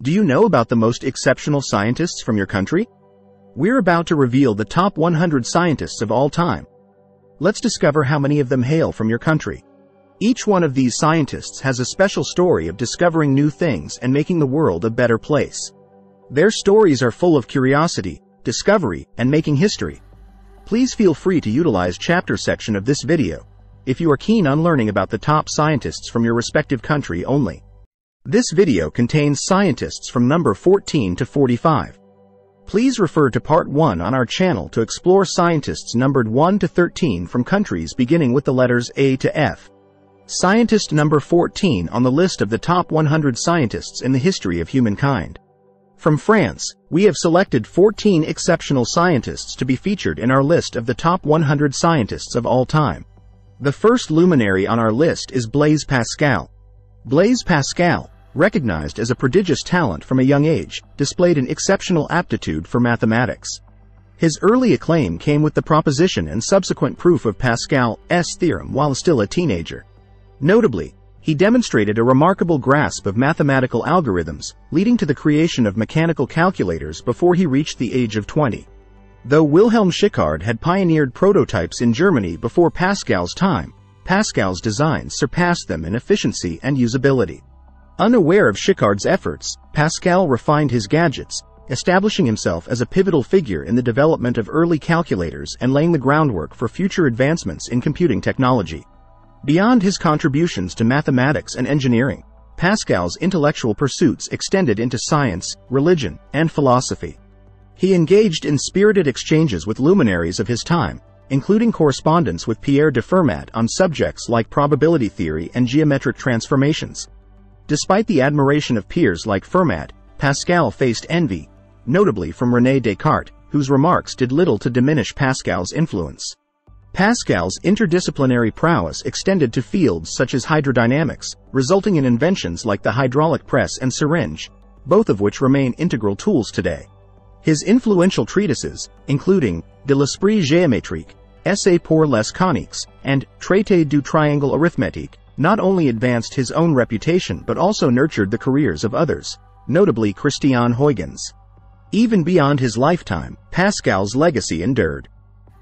Do you know about the most exceptional scientists from your country? We're about to reveal the top 100 scientists of all time. Let's discover how many of them hail from your country. Each one of these scientists has a special story of discovering new things and making the world a better place. Their stories are full of curiosity, discovery, and making history. Please feel free to utilize chapter section of this video, if you are keen on learning about the top scientists from your respective country only. This video contains scientists from number 14 to 45. Please refer to part 1 on our channel to explore scientists numbered 1 to 13 from countries beginning with the letters A to F. Scientist number 14 on the list of the top 100 scientists in the history of humankind. From France, we have selected 14 exceptional scientists to be featured in our list of the top 100 scientists of all time. The first luminary on our list is Blaise Pascal. Blaise Pascal, recognized as a prodigious talent from a young age, displayed an exceptional aptitude for mathematics. His early acclaim came with the proposition and subsequent proof of Pascal's theorem while still a teenager. Notably, he demonstrated a remarkable grasp of mathematical algorithms, leading to the creation of mechanical calculators before he reached the age of 20. Though Wilhelm Schickard had pioneered prototypes in Germany before Pascal's time, Pascal's designs surpassed them in efficiency and usability. Unaware of Schickard's efforts, Pascal refined his gadgets, establishing himself as a pivotal figure in the development of early calculators and laying the groundwork for future advancements in computing technology. Beyond his contributions to mathematics and engineering, Pascal's intellectual pursuits extended into science, religion, and philosophy. He engaged in spirited exchanges with luminaries of his time, including correspondence with Pierre de Fermat on subjects like probability theory and geometric transformations. Despite the admiration of peers like Fermat, Pascal faced envy, notably from René Descartes, whose remarks did little to diminish Pascal's influence. Pascal's interdisciplinary prowess extended to fields such as hydrodynamics, resulting in inventions like the hydraulic press and syringe, both of which remain integral tools today. His influential treatises, including De l'esprit géométrique, Essai pour les coniques, and Traité du triangle arithmétique, not only advanced his own reputation but also nurtured the careers of others, notably Christian Huygens. Even beyond his lifetime, Pascal's legacy endured.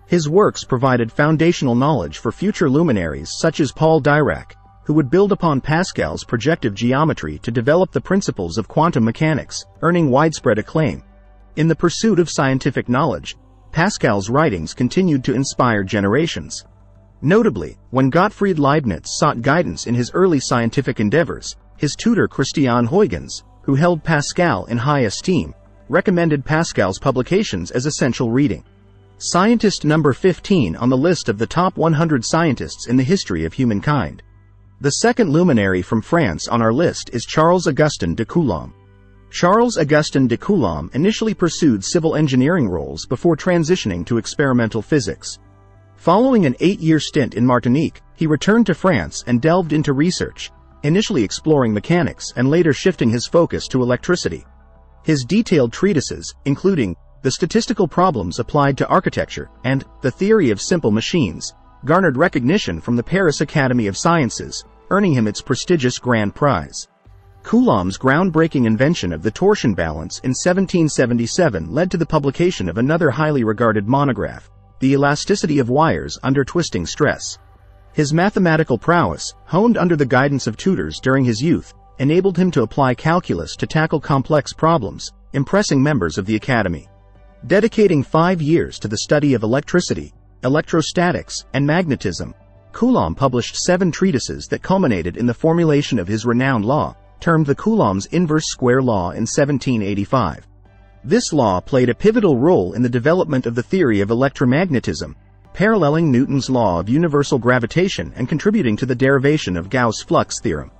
His works provided foundational knowledge for future luminaries such as Paul Dirac, who would build upon Pascal's projective geometry to develop the principles of quantum mechanics, earning widespread acclaim. In the pursuit of scientific knowledge, Pascal's writings continued to inspire generations. Notably, when Gottfried Leibniz sought guidance in his early scientific endeavors, his tutor Christian Huygens, who held Pascal in high esteem, recommended Pascal's publications as essential reading. Scientist number 15 on the list of the top 100 scientists in the history of humankind. The second luminary from France on our list is Charles-Augustin de Coulomb. Charles-Augustin de Coulomb initially pursued civil engineering roles before transitioning to experimental physics. Following an 8-year stint in Martinique, he returned to France and delved into research, initially exploring mechanics and later shifting his focus to electricity. His detailed treatises, including The Statistical Problems Applied to Architecture and The Theory of Simple Machines, garnered recognition from the Paris Academy of Sciences, earning him its prestigious Grand Prize. Coulomb's groundbreaking invention of the torsion balance in 1777 led to the publication of another highly regarded monograph, The Elasticity of Wires Under Twisting Stress. His mathematical prowess, honed under the guidance of tutors during his youth, enabled him to apply calculus to tackle complex problems, impressing members of the Academy. Dedicating 5 years to the study of electricity, electrostatics, and magnetism, Coulomb published 7 treatises that culminated in the formulation of his renowned law, termed the Coulomb's inverse square law in 1785. This law played a pivotal role in the development of the theory of electromagnetism, paralleling Newton's law of universal gravitation and contributing to the derivation of Gauss' flux theorem.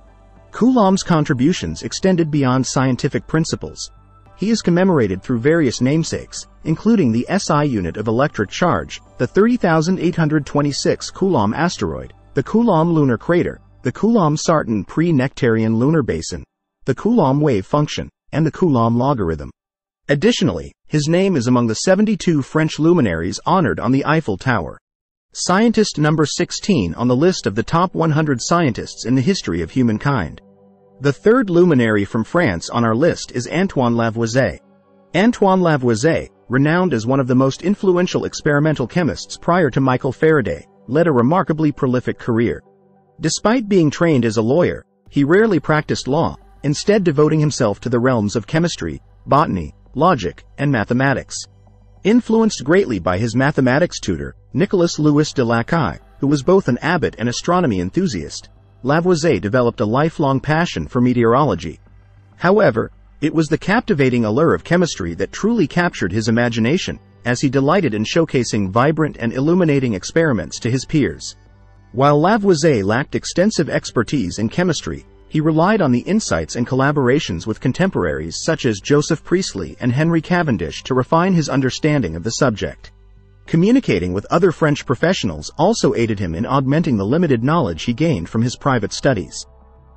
Coulomb's contributions extended beyond scientific principles. He is commemorated through various namesakes, including the SI unit of electric charge, the 30,826 Coulomb asteroid, the Coulomb lunar crater, the Coulomb-Sarton pre-Nectarian lunar basin, the Coulomb wave function, and the Coulomb logarithm. Additionally, his name is among the 72 French luminaries honored on the Eiffel Tower. Scientist number 16 on the list of the top 100 scientists in the history of humankind. The third luminary from France on our list is Antoine Lavoisier. Antoine Lavoisier, renowned as one of the most influential experimental chemists prior to Michael Faraday, led a remarkably prolific career. Despite being trained as a lawyer, he rarely practiced law, instead devoting himself to the realms of chemistry, botany, logic, and mathematics. Influenced greatly by his mathematics tutor, Nicolas-Louis de Lacaille, who was both an abbot and astronomy enthusiast, Lavoisier developed a lifelong passion for meteorology. However, it was the captivating allure of chemistry that truly captured his imagination, as he delighted in showcasing vibrant and illuminating experiments to his peers. While Lavoisier lacked extensive expertise in chemistry, he relied on the insights and collaborations with contemporaries such as Joseph Priestley and Henry Cavendish to refine his understanding of the subject. Communicating with other French professionals also aided him in augmenting the limited knowledge he gained from his private studies.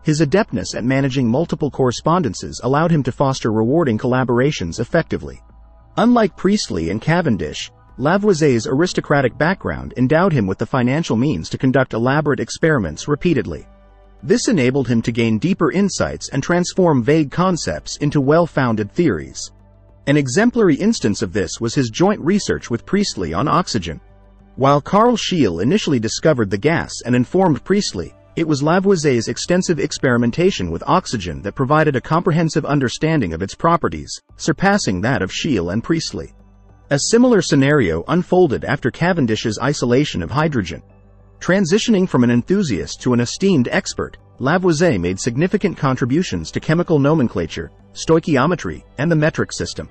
His adeptness at managing multiple correspondences allowed him to foster rewarding collaborations effectively. Unlike Priestley and Cavendish, Lavoisier's aristocratic background endowed him with the financial means to conduct elaborate experiments repeatedly. This enabled him to gain deeper insights and transform vague concepts into well-founded theories. An exemplary instance of this was his joint research with Priestley on oxygen. While Carl Scheele initially discovered the gas and informed Priestley, it was Lavoisier's extensive experimentation with oxygen that provided a comprehensive understanding of its properties, surpassing that of Scheele and Priestley. A similar scenario unfolded after Cavendish's isolation of hydrogen. Transitioning from an enthusiast to an esteemed expert, Lavoisier made significant contributions to chemical nomenclature, stoichiometry, and the metric system.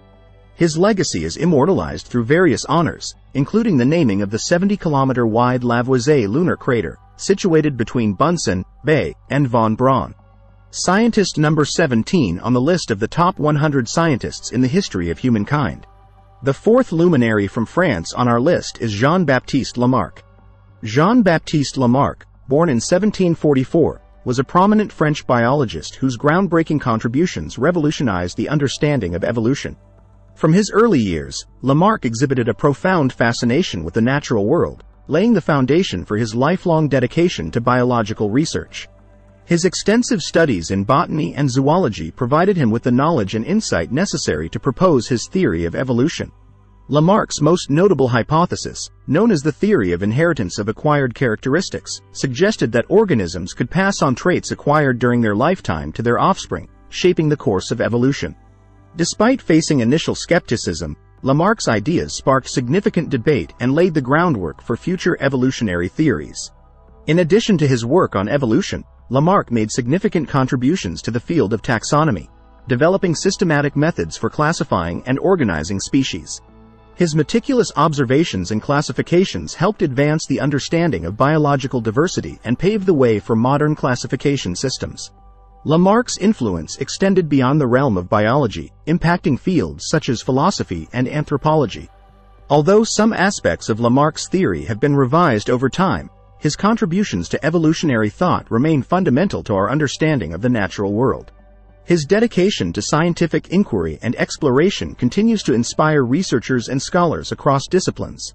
His legacy is immortalized through various honors, including the naming of the 70-kilometer-wide Lavoisier lunar crater, situated between Bunsen, Bay, and von Braun. Scientist number 17 on the list of the top 100 scientists in the history of humankind. The fourth luminary from France on our list is Jean-Baptiste Lamarck. Jean-Baptiste Lamarck, born in 1744, was a prominent French biologist whose groundbreaking contributions revolutionized the understanding of evolution. From his early years, Lamarck exhibited a profound fascination with the natural world, laying the foundation for his lifelong dedication to biological research. His extensive studies in botany and zoology provided him with the knowledge and insight necessary to propose his theory of evolution. Lamarck's most notable hypothesis, known as the theory of inheritance of acquired characteristics, suggested that organisms could pass on traits acquired during their lifetime to their offspring, shaping the course of evolution. Despite facing initial skepticism, Lamarck's ideas sparked significant debate and laid the groundwork for future evolutionary theories. In addition to his work on evolution, Lamarck made significant contributions to the field of taxonomy, developing systematic methods for classifying and organizing species. His meticulous observations and classifications helped advance the understanding of biological diversity and paved the way for modern classification systems. Lamarck's influence extended beyond the realm of biology, impacting fields such as philosophy and anthropology. Although some aspects of Lamarck's theory have been revised over time, his contributions to evolutionary thought remain fundamental to our understanding of the natural world. His dedication to scientific inquiry and exploration continues to inspire researchers and scholars across disciplines.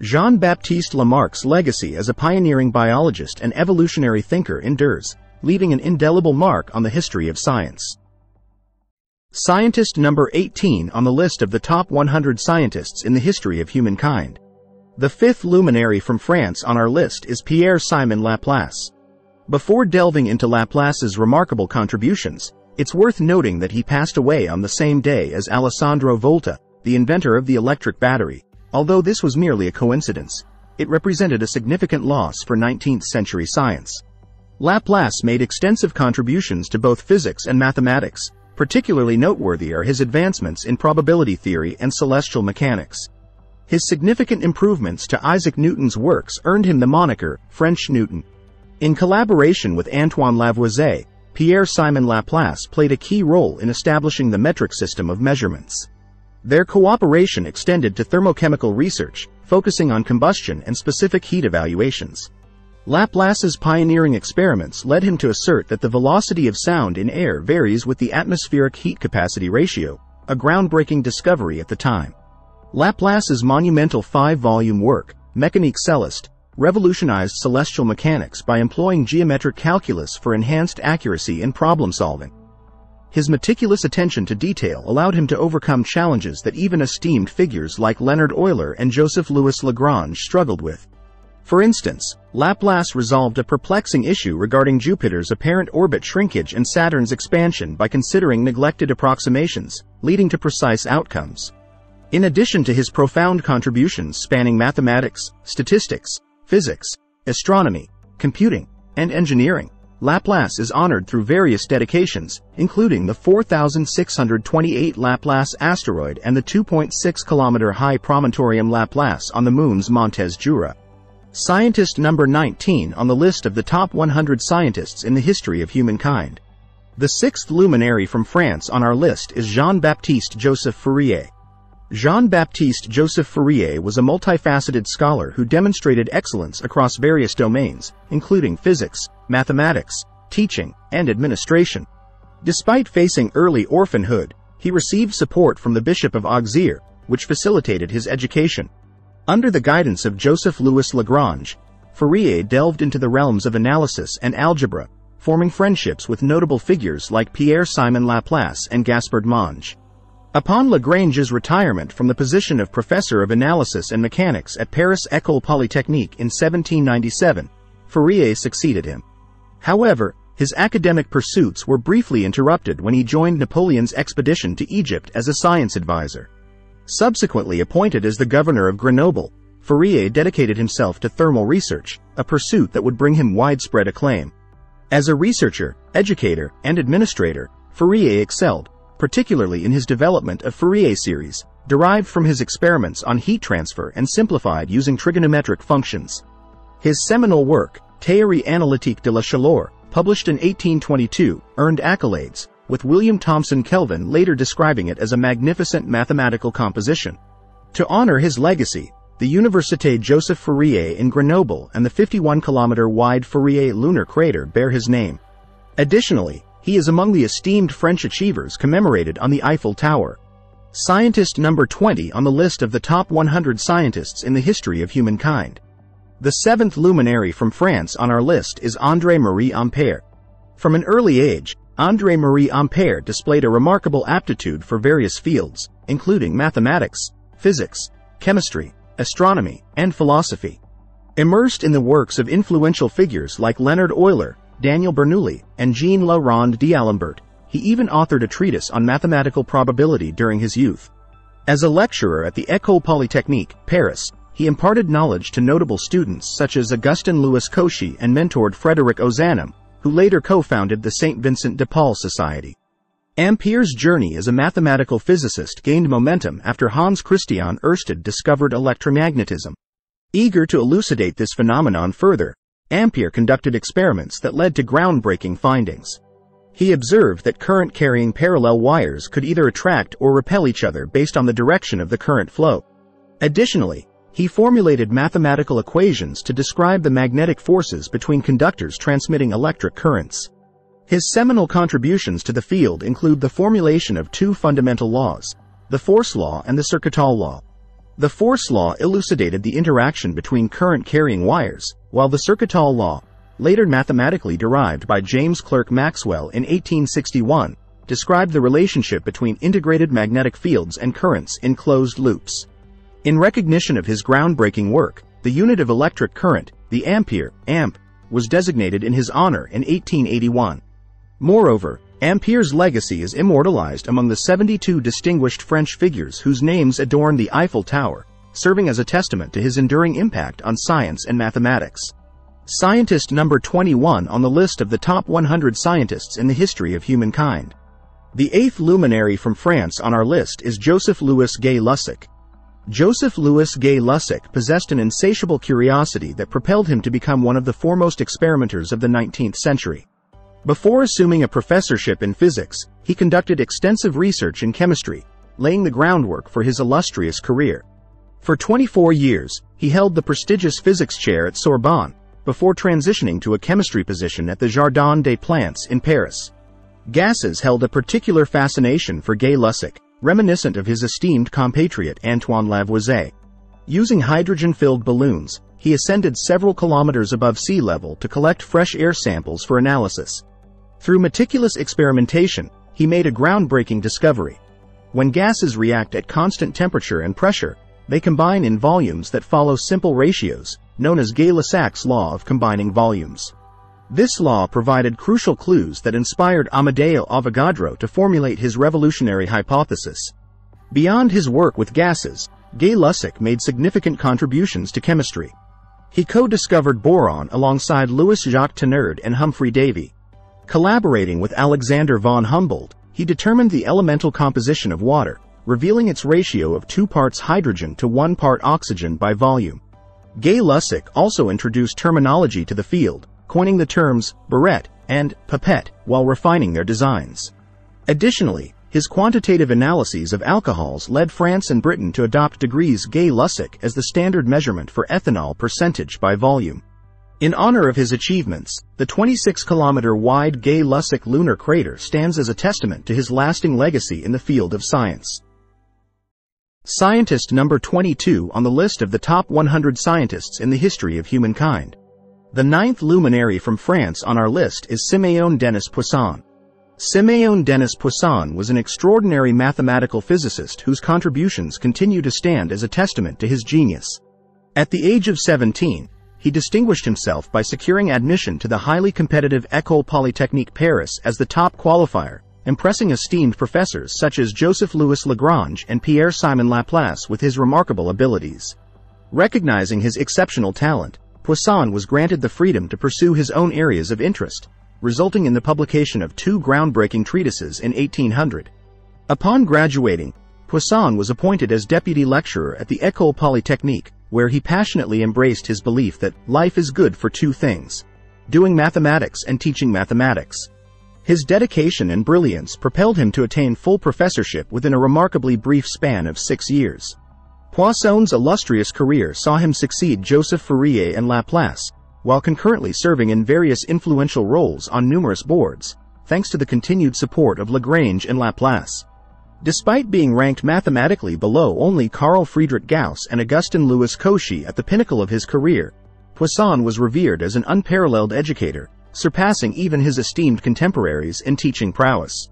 Jean-Baptiste Lamarck's legacy as a pioneering biologist and evolutionary thinker endures, leaving an indelible mark on the history of science. Scientist number 18 on the list of the top 100 scientists in the history of humankind. The fifth luminary from France on our list is Pierre-Simon Laplace. Before delving into Laplace's remarkable contributions, it's worth noting that he passed away on the same day as Alessandro Volta, the inventor of the electric battery. Although this was merely a coincidence, it represented a significant loss for 19th-century science. Laplace made extensive contributions to both physics and mathematics. Particularly noteworthy are his advancements in probability theory and celestial mechanics. His significant improvements to Isaac Newton's works earned him the moniker, French Newton. In collaboration with Antoine Lavoisier, Pierre-Simon Laplace played a key role in establishing the metric system of measurements. Their cooperation extended to thermochemical research, focusing on combustion and specific heat evaluations. Laplace's pioneering experiments led him to assert that the velocity of sound in air varies with the atmospheric heat capacity ratio, a groundbreaking discovery at the time. Laplace's monumental 5-volume work, Mécanique Céleste, revolutionized celestial mechanics by employing geometric calculus for enhanced accuracy in problem-solving. His meticulous attention to detail allowed him to overcome challenges that even esteemed figures like Leonhard Euler and Joseph Louis Lagrange struggled with. For instance, Laplace resolved a perplexing issue regarding Jupiter's apparent orbit shrinkage and Saturn's expansion by considering neglected approximations, leading to precise outcomes. In addition to his profound contributions spanning mathematics, statistics, physics, astronomy, computing, and engineering, Laplace is honored through various dedications, including the 4,628 Laplace asteroid and the 2.6-kilometer-high Promontorium Laplace on the Moon's Montes Jura. Scientist number 19 on the list of the top 100 scientists in the history of humankind. The sixth luminary from France on our list is Jean-Baptiste Joseph Fourier. Jean-Baptiste Joseph Fourier was a multifaceted scholar who demonstrated excellence across various domains, including physics, mathematics, teaching, and administration. Despite facing early orphanhood, he received support from the Bishop of Auxerre, which facilitated his education. Under the guidance of Joseph Louis Lagrange, Fourier delved into the realms of analysis and algebra, forming friendships with notable figures like Pierre-Simon Laplace and Gaspard Monge. Upon Lagrange's retirement from the position of Professor of Analysis and Mechanics at Paris École Polytechnique in 1797, Fourier succeeded him. However, his academic pursuits were briefly interrupted when he joined Napoleon's expedition to Egypt as a science advisor. Subsequently appointed as the governor of Grenoble, Fourier dedicated himself to thermal research, a pursuit that would bring him widespread acclaim. As a researcher, educator, and administrator, Fourier excelled, particularly in his development of Fourier series, derived from his experiments on heat transfer and simplified using trigonometric functions. His seminal work, Théorie analytique de la chaleur, published in 1822, earned accolades, with William Thomson Kelvin later describing it as a magnificent mathematical composition. To honor his legacy, the Université Joseph Fourier in Grenoble and the 51-kilometer-wide Fourier lunar crater bear his name. Additionally, he is among the esteemed French achievers commemorated on the Eiffel Tower. Scientist number 20 on the list of the top 100 scientists in the history of humankind. The seventh luminary from France on our list is André-Marie Ampère. From an early age, André-Marie Ampère displayed a remarkable aptitude for various fields, including mathematics, physics, chemistry, astronomy, and philosophy. Immersed in the works of influential figures like Leonhard Euler, Daniel Bernoulli, and Jean La Ronde d'Alembert, he even authored a treatise on mathematical probability during his youth. As a lecturer at the École Polytechnique, Paris, he imparted knowledge to notable students such as Augustin-Louis Cauchy and mentored Frederick Ozanam, who later co-founded the St. Vincent de Paul Society. Ampère's journey as a mathematical physicist gained momentum after Hans Christian Ørsted discovered electromagnetism. Eager to elucidate this phenomenon further, Ampère conducted experiments that led to groundbreaking findings. He observed that current-carrying parallel wires could either attract or repel each other based on the direction of the current flow. Additionally, he formulated mathematical equations to describe the magnetic forces between conductors transmitting electric currents. His seminal contributions to the field include the formulation of two fundamental laws, the force law and the Circuital law. The force law elucidated the interaction between current-carrying wires, while the Circuital law, later mathematically derived by James Clerk Maxwell in 1861, described the relationship between integrated magnetic fields and currents in closed loops. In recognition of his groundbreaking work, the unit of electric current, the ampere, amp, was designated in his honor in 1881. Moreover, Ampère's legacy is immortalized among the 72 distinguished French figures whose names adorn the Eiffel Tower, serving as a testament to his enduring impact on science and mathematics. Scientist number 21 on the list of the top 100 scientists in the history of humankind. The eighth luminary from France on our list is Joseph Louis Gay-Lussac. Joseph Louis Gay-Lussac possessed an insatiable curiosity that propelled him to become one of the foremost experimenters of the 19th century. Before assuming a professorship in physics, he conducted extensive research in chemistry, laying the groundwork for his illustrious career. For 24 years, he held the prestigious physics chair at Sorbonne, before transitioning to a chemistry position at the Jardin des Plantes in Paris. Gases held a particular fascination for Gay-Lussac, reminiscent of his esteemed compatriot Antoine Lavoisier. Using hydrogen-filled balloons, he ascended several kilometers above sea level to collect fresh air samples for analysis. Through meticulous experimentation, he made a groundbreaking discovery. When gases react at constant temperature and pressure, they combine in volumes that follow simple ratios, known as Gay-Lussac's law of combining volumes. This law provided crucial clues that inspired Amadeo Avogadro to formulate his revolutionary hypothesis. Beyond his work with gases, Gay-Lussac made significant contributions to chemistry. He co-discovered boron alongside Louis-Jacques Thenard and Humphrey Davy. Collaborating with Alexander von Humboldt, he determined the elemental composition of water, revealing its ratio of 2 parts hydrogen to 1 part oxygen by volume. Gay-Lussac also introduced terminology to the field, coining the terms burette and pipette while refining their designs. Additionally, his quantitative analyses of alcohols led France and Britain to adopt degrees Gay-Lussac as the standard measurement for ethanol percentage by volume. In honor of his achievements, the 26-kilometer-wide Gay-Lussac lunar crater stands as a testament to his lasting legacy in the field of science. Scientist number 22 on the list of the top 100 scientists in the history of humankind. The 9th luminary from France on our list is Simeon Denis Poisson. Simeon Denis Poisson was an extraordinary mathematical physicist whose contributions continue to stand as a testament to his genius. At the age of 17, he distinguished himself by securing admission to the highly competitive École Polytechnique Paris as the top qualifier, impressing esteemed professors such as Joseph Louis Lagrange and Pierre-Simon Laplace with his remarkable abilities. Recognizing his exceptional talent, Poisson was granted the freedom to pursue his own areas of interest, resulting in the publication of 2 groundbreaking treatises in 1800. Upon graduating, Poisson was appointed as deputy lecturer at the École Polytechnique, where he passionately embraced his belief that life is good for 2 things: doing mathematics and teaching mathematics. His dedication and brilliance propelled him to attain full professorship within a remarkably brief span of 6 years. Poisson's illustrious career saw him succeed Joseph Fourier and Laplace, while concurrently serving in various influential roles on numerous boards, thanks to the continued support of Lagrange and Laplace. Despite being ranked mathematically below only Carl Friedrich Gauss and Augustin-Louis Cauchy at the pinnacle of his career, Poisson was revered as an unparalleled educator, surpassing even his esteemed contemporaries in teaching prowess.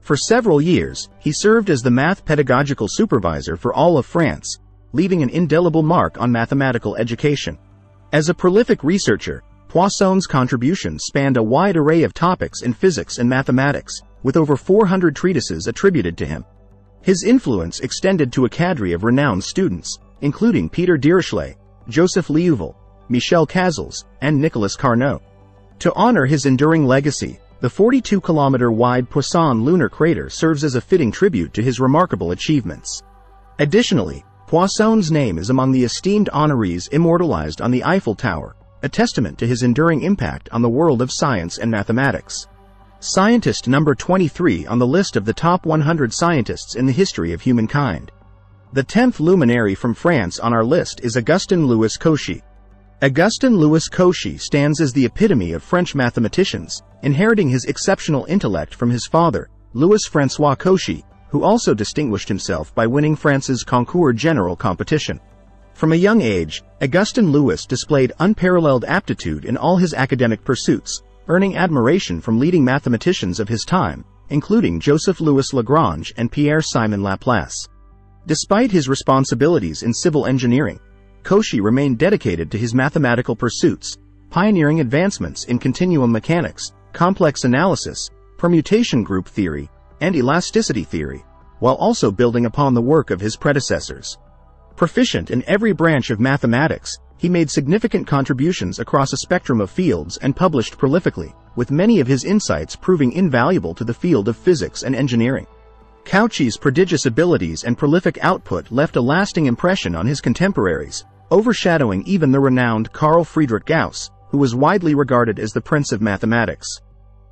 For several years, he served as the math pedagogical supervisor for all of France, leaving an indelible mark on mathematical education. As a prolific researcher, Poisson's contributions spanned a wide array of topics in physics and mathematics, with over 400 treatises attributed to him. His influence extended to a cadre of renowned students, including Peter Dirichlet, Joseph Liouville, Michel Cazals, and Nicolas Carnot. To honor his enduring legacy, the 42-kilometer-wide Poisson lunar crater serves as a fitting tribute to his remarkable achievements. Additionally, Poisson's name is among the esteemed honorees immortalized on the Eiffel Tower, a testament to his enduring impact on the world of science and mathematics. Scientist number 23 on the list of the top 100 scientists in the history of humankind. The 10th luminary from France on our list is Augustin-Louis Cauchy. Augustin-Louis Cauchy stands as the epitome of French mathematicians, inheriting his exceptional intellect from his father, Louis-François Cauchy, who also distinguished himself by winning France's Concours General competition. From a young age, Augustin-Louis displayed unparalleled aptitude in all his academic pursuits, earning admiration from leading mathematicians of his time, including Joseph Louis Lagrange and Pierre-Simon Laplace. Despite his responsibilities in civil engineering, Cauchy remained dedicated to his mathematical pursuits, pioneering advancements in continuum mechanics, complex analysis, permutation group theory, and elasticity theory, while also building upon the work of his predecessors. Proficient in every branch of mathematics, he made significant contributions across a spectrum of fields and published prolifically, with many of his insights proving invaluable to the field of physics and engineering. Cauchy's prodigious abilities and prolific output left a lasting impression on his contemporaries, overshadowing even the renowned Carl Friedrich Gauss, who was widely regarded as the Prince of Mathematics.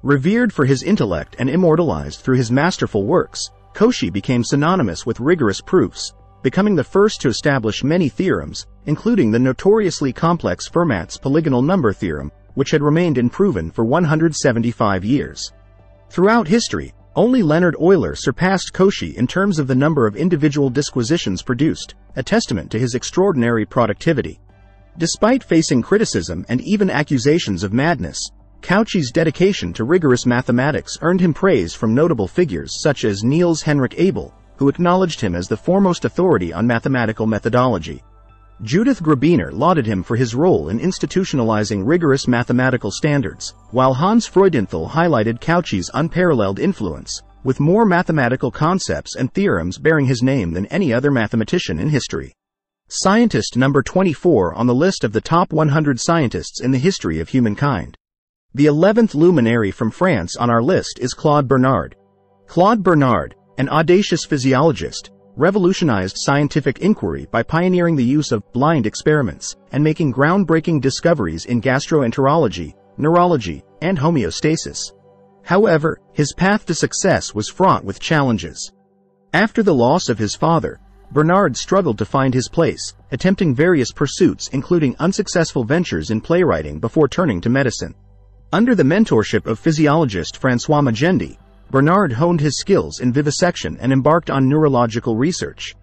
Revered for his intellect and immortalized through his masterful works, Cauchy became synonymous with rigorous proofs, becoming the first to establish many theorems, including the notoriously complex Fermat's polygonal number theorem, which had remained unproven for 175 years. Throughout history, only Leonhard Euler surpassed Cauchy in terms of the number of individual disquisitions produced, a testament to his extraordinary productivity. Despite facing criticism and even accusations of madness, Cauchy's dedication to rigorous mathematics earned him praise from notable figures such as Niels Henrik Abel, who acknowledged him as the foremost authority on mathematical methodology. Judith Grabiner lauded him for his role in institutionalizing rigorous mathematical standards, while Hans Freudenthal highlighted Cauchy's unparalleled influence, with more mathematical concepts and theorems bearing his name than any other mathematician in history. Scientist number 24 on the list of the top 100 scientists in the history of humankind. The 11th luminary from France on our list is Claude Bernard. Claude Bernard, an audacious physiologist, revolutionized scientific inquiry by pioneering the use of blind experiments and making groundbreaking discoveries in gastroenterology, neurology, and homeostasis. However, his path to success was fraught with challenges. After the loss of his father, Bernard struggled to find his place, attempting various pursuits including unsuccessful ventures in playwriting before turning to medicine. Under the mentorship of physiologist François Magendie, Bernard honed his skills in vivisection and embarked on neurological research.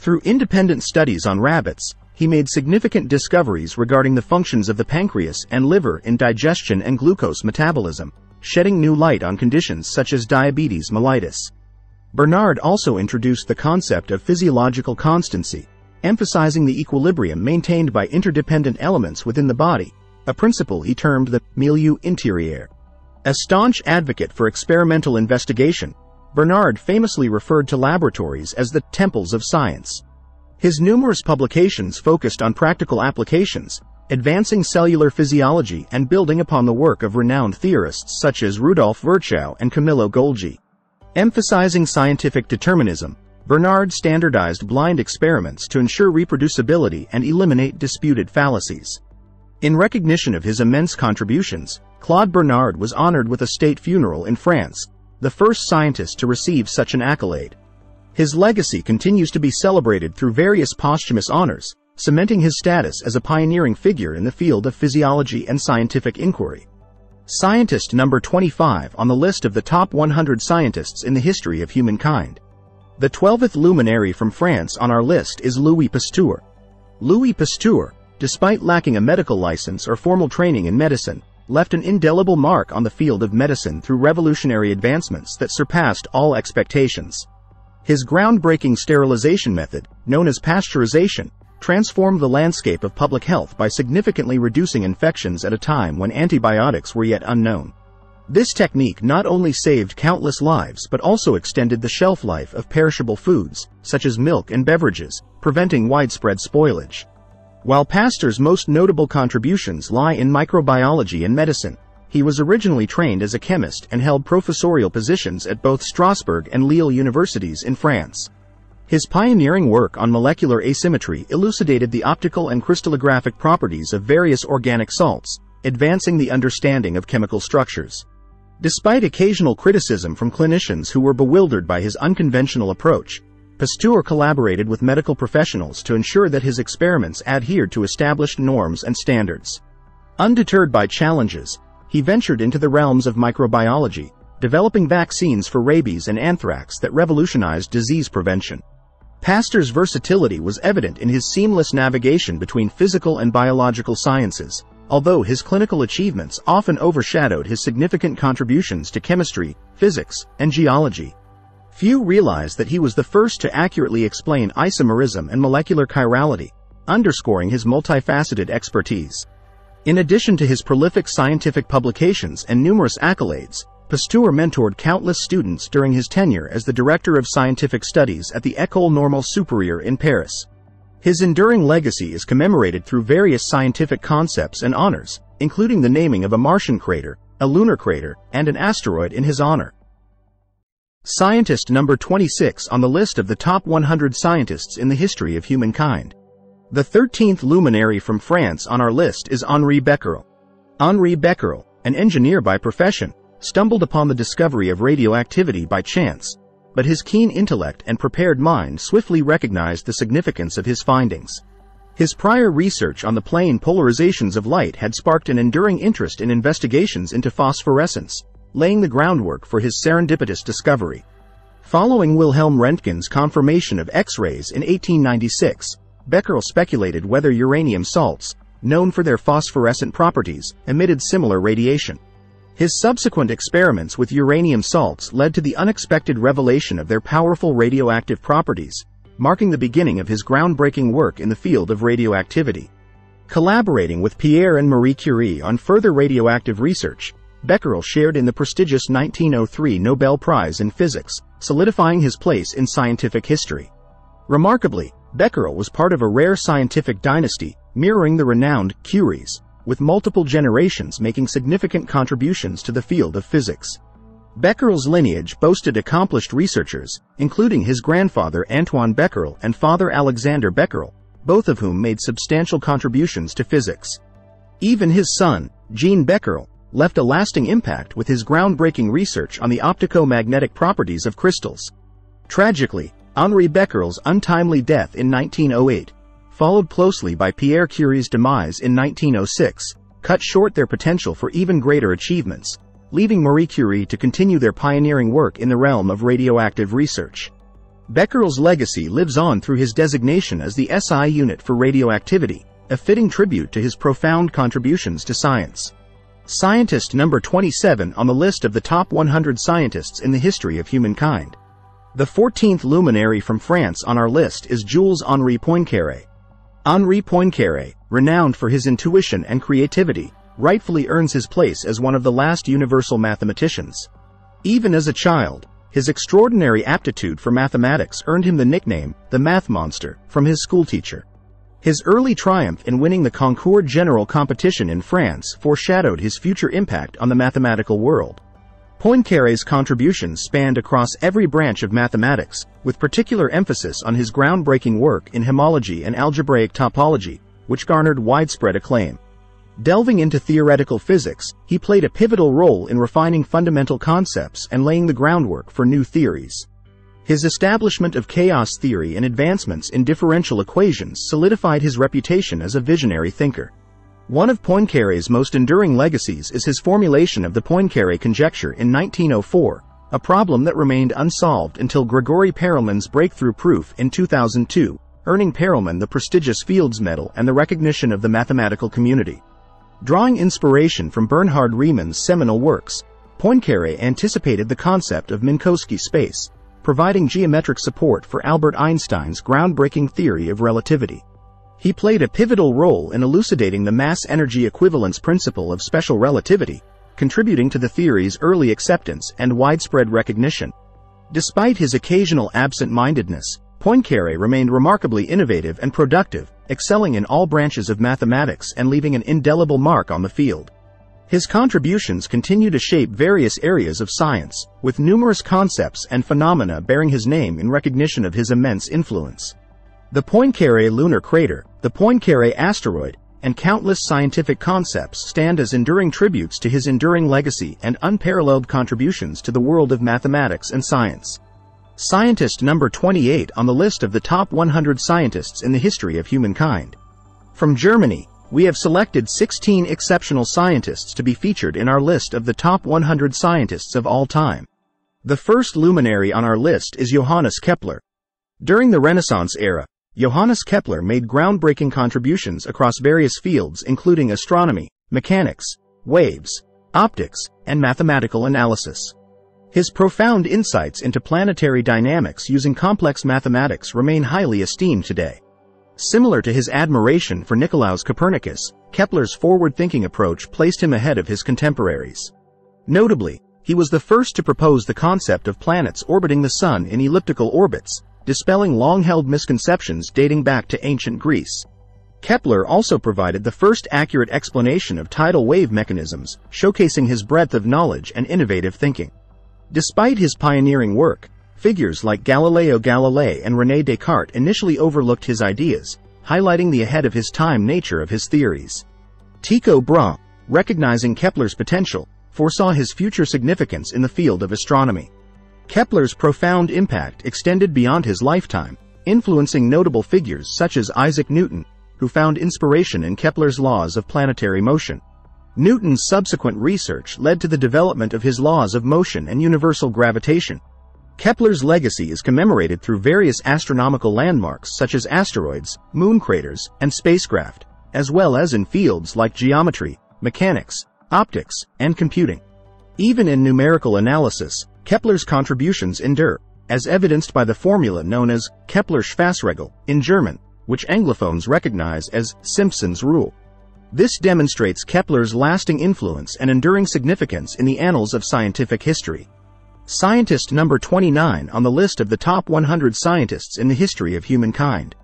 Through independent studies on rabbits, he made significant discoveries regarding the functions of the pancreas and liver in digestion and glucose metabolism, shedding new light on conditions such as diabetes mellitus. Bernard also introduced the concept of physiological constancy, emphasizing the equilibrium maintained by interdependent elements within the body, a principle he termed the milieu intérieur. A staunch advocate for experimental investigation, Bernard famously referred to laboratories as the temples of science. His numerous publications focused on practical applications, advancing cellular physiology and building upon the work of renowned theorists such as Rudolf Virchow and Camillo Golgi. Emphasizing scientific determinism, Bernard standardized blind experiments to ensure reproducibility and eliminate disputed fallacies. In recognition of his immense contributions, Claude Bernard was honored with a state funeral in France, the first scientist to receive such an accolade. His legacy continues to be celebrated through various posthumous honors, cementing his status as a pioneering figure in the field of physiology and scientific inquiry. Scientist number 25 on the list of the top 100 scientists in the history of humankind. The 12th luminary from France on our list is Louis Pasteur. Louis Pasteur, despite lacking a medical license or formal training in medicine, left an indelible mark on the field of medicine through revolutionary advancements that surpassed all expectations. His groundbreaking sterilization method, known as pasteurization, transformed the landscape of public health by significantly reducing infections at a time when antibiotics were yet unknown. This technique not only saved countless lives but also extended the shelf life of perishable foods, such as milk and beverages, preventing widespread spoilage. While Pasteur's most notable contributions lie in microbiology and medicine, he was originally trained as a chemist and held professorial positions at both Strasbourg and Lille universities in France. His pioneering work on molecular asymmetry elucidated the optical and crystallographic properties of various organic salts, advancing the understanding of chemical structures. Despite occasional criticism from clinicians who were bewildered by his unconventional approach, Pasteur collaborated with medical professionals to ensure that his experiments adhered to established norms and standards. Undeterred by challenges, he ventured into the realms of microbiology, developing vaccines for rabies and anthrax that revolutionized disease prevention. Pasteur's versatility was evident in his seamless navigation between physical and biological sciences, although his clinical achievements often overshadowed his significant contributions to chemistry, physics, and geology. Few realize that he was the first to accurately explain isomerism and molecular chirality, underscoring his multifaceted expertise. In addition to his prolific scientific publications and numerous accolades, Pasteur mentored countless students during his tenure as the director of scientific studies at the École Normale Supérieure in Paris. His enduring legacy is commemorated through various scientific concepts and honors, including the naming of a Martian crater, a lunar crater, and an asteroid in his honor. Scientist number 26 on the list of the top 100 scientists in the history of humankind. The 13th luminary from France on our list is Henri Becquerel. Henri Becquerel, an engineer by profession, stumbled upon the discovery of radioactivity by chance, but his keen intellect and prepared mind swiftly recognized the significance of his findings. His prior research on the plane polarizations of light had sparked an enduring interest in investigations into phosphorescence, laying the groundwork for his serendipitous discovery. Following Wilhelm Röntgen's confirmation of X-rays in 1896, Becquerel speculated whether uranium salts, known for their phosphorescent properties, emitted similar radiation. His subsequent experiments with uranium salts led to the unexpected revelation of their powerful radioactive properties, marking the beginning of his groundbreaking work in the field of radioactivity. Collaborating with Pierre and Marie Curie on further radioactive research, Becquerel shared in the prestigious 1903 Nobel Prize in Physics, solidifying his place in scientific history. Remarkably, Becquerel was part of a rare scientific dynasty, mirroring the renowned Curies, with multiple generations making significant contributions to the field of physics. Becquerel's lineage boasted accomplished researchers, including his grandfather Antoine Becquerel and father Alexander Becquerel, both of whom made substantial contributions to physics. Even his son, Jean Becquerel, left a lasting impact with his groundbreaking research on the optico-magnetic properties of crystals. Tragically, Henri Becquerel's untimely death in 1908, followed closely by Pierre Curie's demise in 1906, cut short their potential for even greater achievements, leaving Marie Curie to continue their pioneering work in the realm of radioactive research. Becquerel's legacy lives on through his designation as the SI unit for radioactivity, a fitting tribute to his profound contributions to science. Scientist number 27 on the list of the top 100 scientists in the history of humankind. The 14th luminary from France on our list is Jules Henri Poincaré. Henri Poincaré, renowned for his intuition and creativity, rightfully earns his place as one of the last universal mathematicians. Even as a child, his extraordinary aptitude for mathematics earned him the nickname, the Math Monster, from his schoolteacher. His early triumph in winning the Concours General competition in France foreshadowed his future impact on the mathematical world. Poincaré's contributions spanned across every branch of mathematics, with particular emphasis on his groundbreaking work in homology and algebraic topology, which garnered widespread acclaim. Delving into theoretical physics, he played a pivotal role in refining fundamental concepts and laying the groundwork for new theories. His establishment of chaos theory and advancements in differential equations solidified his reputation as a visionary thinker. One of Poincaré's most enduring legacies is his formulation of the Poincaré conjecture in 1904, a problem that remained unsolved until Grigori Perelman's breakthrough proof in 2002, earning Perelman the prestigious Fields Medal and the recognition of the mathematical community. Drawing inspiration from Bernhard Riemann's seminal works, Poincaré anticipated the concept of Minkowski space, providing geometric support for Albert Einstein's groundbreaking theory of relativity. He played a pivotal role in elucidating the mass-energy equivalence principle of special relativity, contributing to the theory's early acceptance and widespread recognition. Despite his occasional absent-mindedness, Poincaré remained remarkably innovative and productive, excelling in all branches of mathematics and leaving an indelible mark on the field. His contributions continue to shape various areas of science, with numerous concepts and phenomena bearing his name in recognition of his immense influence. The Poincaré lunar crater, the Poincaré asteroid, and countless scientific concepts stand as enduring tributes to his enduring legacy and unparalleled contributions to the world of mathematics and science. Scientist number 28 on the list of the top 100 scientists in the history of humankind. From Germany, we have selected 16 exceptional scientists to be featured in our list of the top 100 scientists of all time. The first luminary on our list is Johannes Kepler. During the Renaissance era, Johannes Kepler made groundbreaking contributions across various fields including astronomy, mechanics, waves, optics, and mathematical analysis. His profound insights into planetary dynamics using complex mathematics remain highly esteemed today. Similar to his admiration for Nicolaus Copernicus, Kepler's forward-thinking approach placed him ahead of his contemporaries. Notably, he was the first to propose the concept of planets orbiting the Sun in elliptical orbits, dispelling long-held misconceptions dating back to ancient Greece. Kepler also provided the first accurate explanation of tidal wave mechanisms, showcasing his breadth of knowledge and innovative thinking. Despite his pioneering work, figures like Galileo Galilei and René Descartes initially overlooked his ideas, highlighting the ahead of his time nature of his theories. Tycho Brahe, recognizing Kepler's potential, foresaw his future significance in the field of astronomy. Kepler's profound impact extended beyond his lifetime, influencing notable figures such as Isaac Newton, who found inspiration in Kepler's laws of planetary motion. Newton's subsequent research led to the development of his laws of motion and universal gravitation. Kepler's legacy is commemorated through various astronomical landmarks such as asteroids, moon craters, and spacecraft, as well as in fields like geometry, mechanics, optics, and computing. Even in numerical analysis, Kepler's contributions endure, as evidenced by the formula known as Kepler's Fassregel in German, which Anglophones recognize as Simpson's rule. This demonstrates Kepler's lasting influence and enduring significance in the annals of scientific history. Scientist number 29 on the list of the top 100 scientists in the history of humankind.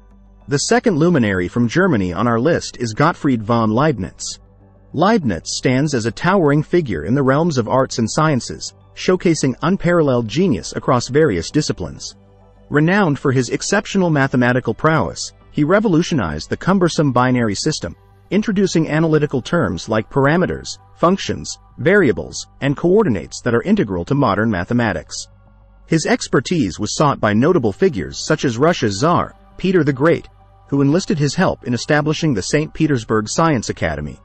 The second luminary from Germany on our list is Gottfried von Leibniz. Leibniz stands as a towering figure in the realms of arts and sciences, showcasing unparalleled genius across various disciplines. Renowned for his exceptional mathematical prowess, he revolutionized the cumbersome binary system, introducing analytical terms like parameters, functions, variables, and coordinates that are integral to modern mathematics. His expertise was sought by notable figures such as Russia's Tsar, Peter the Great, who enlisted his help in establishing the St. Petersburg Science Academy.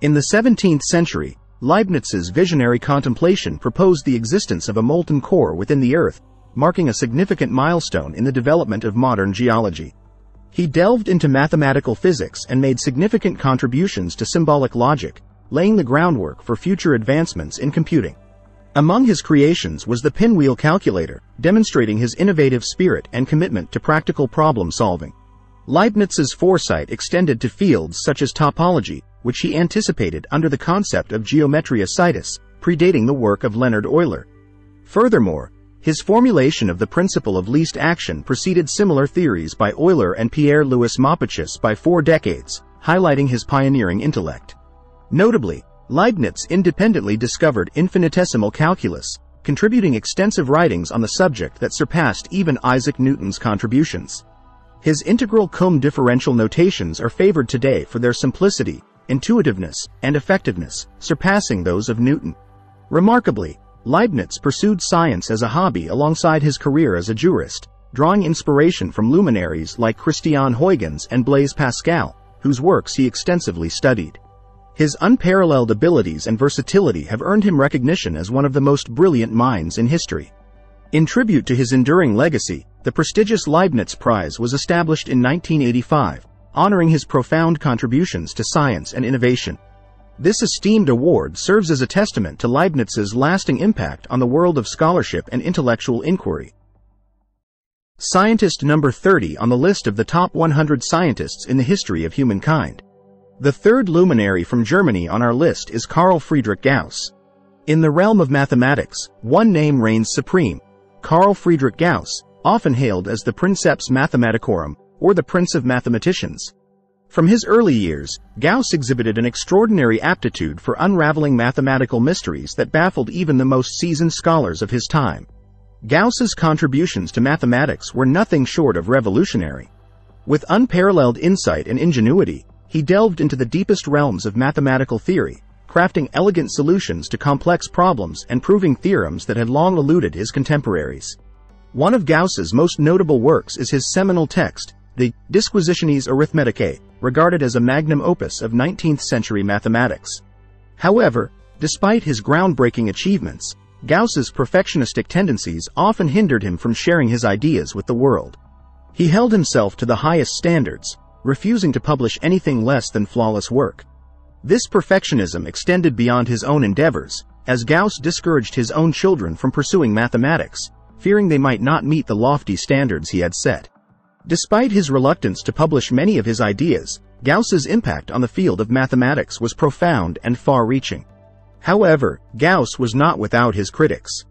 In the 17th century, Leibniz's visionary contemplation proposed the existence of a molten core within the Earth, marking a significant milestone in the development of modern geology. He delved into mathematical physics and made significant contributions to symbolic logic, laying the groundwork for future advancements in computing. Among his creations was the pinwheel calculator, demonstrating his innovative spirit and commitment to practical problem-solving. Leibniz's foresight extended to fields such as topology, which he anticipated under the concept of geometria situs, predating the work of Leonhard Euler. Furthermore, his formulation of the principle of least action preceded similar theories by Euler and Pierre-Louis Maupassant by 4 decades, highlighting his pioneering intellect. Notably, Leibniz independently discovered infinitesimal calculus, contributing extensive writings on the subject that surpassed even Isaac Newton's contributions. His integral cum differential notations are favored today for their simplicity, intuitiveness, and effectiveness, surpassing those of Newton. Remarkably, Leibniz pursued science as a hobby alongside his career as a jurist, drawing inspiration from luminaries like Christian Huygens and Blaise Pascal, whose works he extensively studied. His unparalleled abilities and versatility have earned him recognition as one of the most brilliant minds in history. In tribute to his enduring legacy, the prestigious Leibniz Prize was established in 1985, honoring his profound contributions to science and innovation. This esteemed award serves as a testament to Leibniz's lasting impact on the world of scholarship and intellectual inquiry. Scientist number 30 on the list of the top 100 scientists in the history of humankind. The third luminary from Germany on our list is Carl Friedrich Gauss. In the realm of mathematics, one name reigns supreme: Carl Friedrich Gauss, often hailed as the Princeps Mathematicorum, or the Prince of Mathematicians. From his early years, Gauss exhibited an extraordinary aptitude for unraveling mathematical mysteries that baffled even the most seasoned scholars of his time. Gauss's contributions to mathematics were nothing short of revolutionary. With unparalleled insight and ingenuity, he delved into the deepest realms of mathematical theory, crafting elegant solutions to complex problems and proving theorems that had long eluded his contemporaries. One of Gauss's most notable works is his seminal text, the Disquisitiones Arithmeticae, regarded as a magnum opus of 19th-century mathematics. However, despite his groundbreaking achievements, Gauss's perfectionistic tendencies often hindered him from sharing his ideas with the world. He held himself to the highest standards, refusing to publish anything less than flawless work. This perfectionism extended beyond his own endeavors, as Gauss discouraged his own children from pursuing mathematics, fearing they might not meet the lofty standards he had set. Despite his reluctance to publish many of his ideas, Gauss's impact on the field of mathematics was profound and far-reaching. However, Gauss was not without his critics.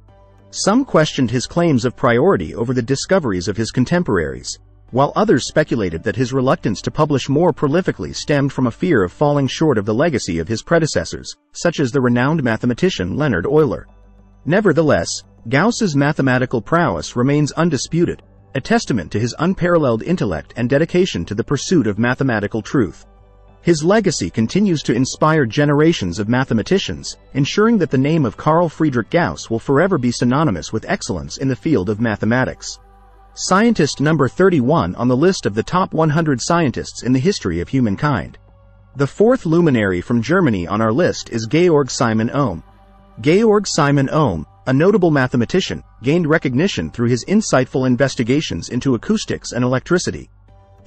Some questioned his claims of priority over the discoveries of his contemporaries, while others speculated that his reluctance to publish more prolifically stemmed from a fear of falling short of the legacy of his predecessors, such as the renowned mathematician Leonhard Euler. Nevertheless, Gauss's mathematical prowess remains undisputed, a testament to his unparalleled intellect and dedication to the pursuit of mathematical truth. His legacy continues to inspire generations of mathematicians, ensuring that the name of Carl Friedrich Gauss will forever be synonymous with excellence in the field of mathematics. Scientist number 31 on the list of the top 100 scientists in the history of humankind. The fourth luminary from Germany on our list is Georg Simon Ohm. Georg Simon Ohm, a notable mathematician, gained recognition through his insightful investigations into acoustics and electricity.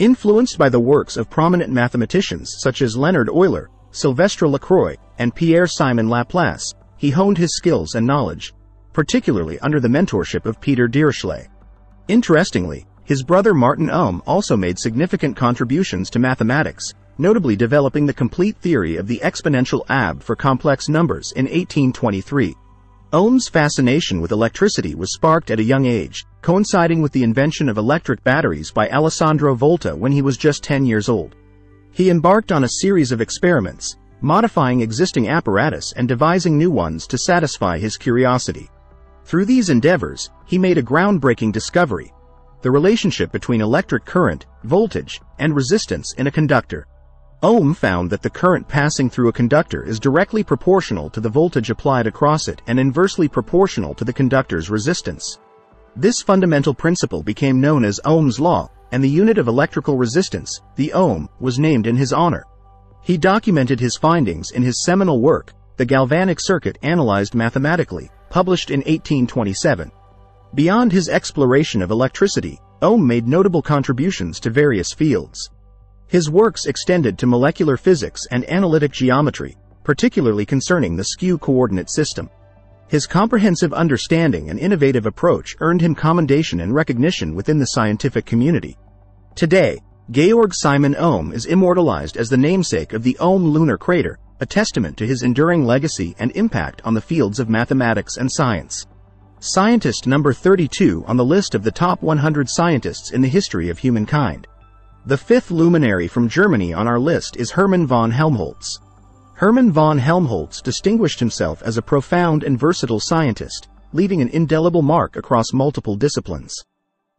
Influenced by the works of prominent mathematicians such as Leonhard Euler, Sylvestre Lacroix, and Pierre-Simon Laplace, he honed his skills and knowledge, particularly under the mentorship of Peter Dirichlet. Interestingly, his brother Martin Ohm also made significant contributions to mathematics, notably developing the complete theory of the exponential AB for complex numbers in 1823. Ohm's fascination with electricity was sparked at a young age, coinciding with the invention of electric batteries by Alessandro Volta when he was just 10 years old. He embarked on a series of experiments, modifying existing apparatus and devising new ones to satisfy his curiosity. Through these endeavors, he made a groundbreaking discovery: the relationship between electric current, voltage, and resistance in a conductor. Ohm found that the current passing through a conductor is directly proportional to the voltage applied across it and inversely proportional to the conductor's resistance. This fundamental principle became known as Ohm's law, and the unit of electrical resistance, the ohm, was named in his honor. He documented his findings in his seminal work, The Galvanic Circuit Analyzed Mathematically, published in 1827. Beyond his exploration of electricity, Ohm made notable contributions to various fields. His works extended to molecular physics and analytic geometry, particularly concerning the skew coordinate system. His comprehensive understanding and innovative approach earned him commendation and recognition within the scientific community. Today, Georg Simon Ohm is immortalized as the namesake of the Ohm lunar crater, a testament to his enduring legacy and impact on the fields of mathematics and science. Scientist number 32 on the list of the top 100 scientists in the history of humankind. The fifth luminary from Germany on our list is Hermann von Helmholtz. Hermann von Helmholtz distinguished himself as a profound and versatile scientist, leaving an indelible mark across multiple disciplines.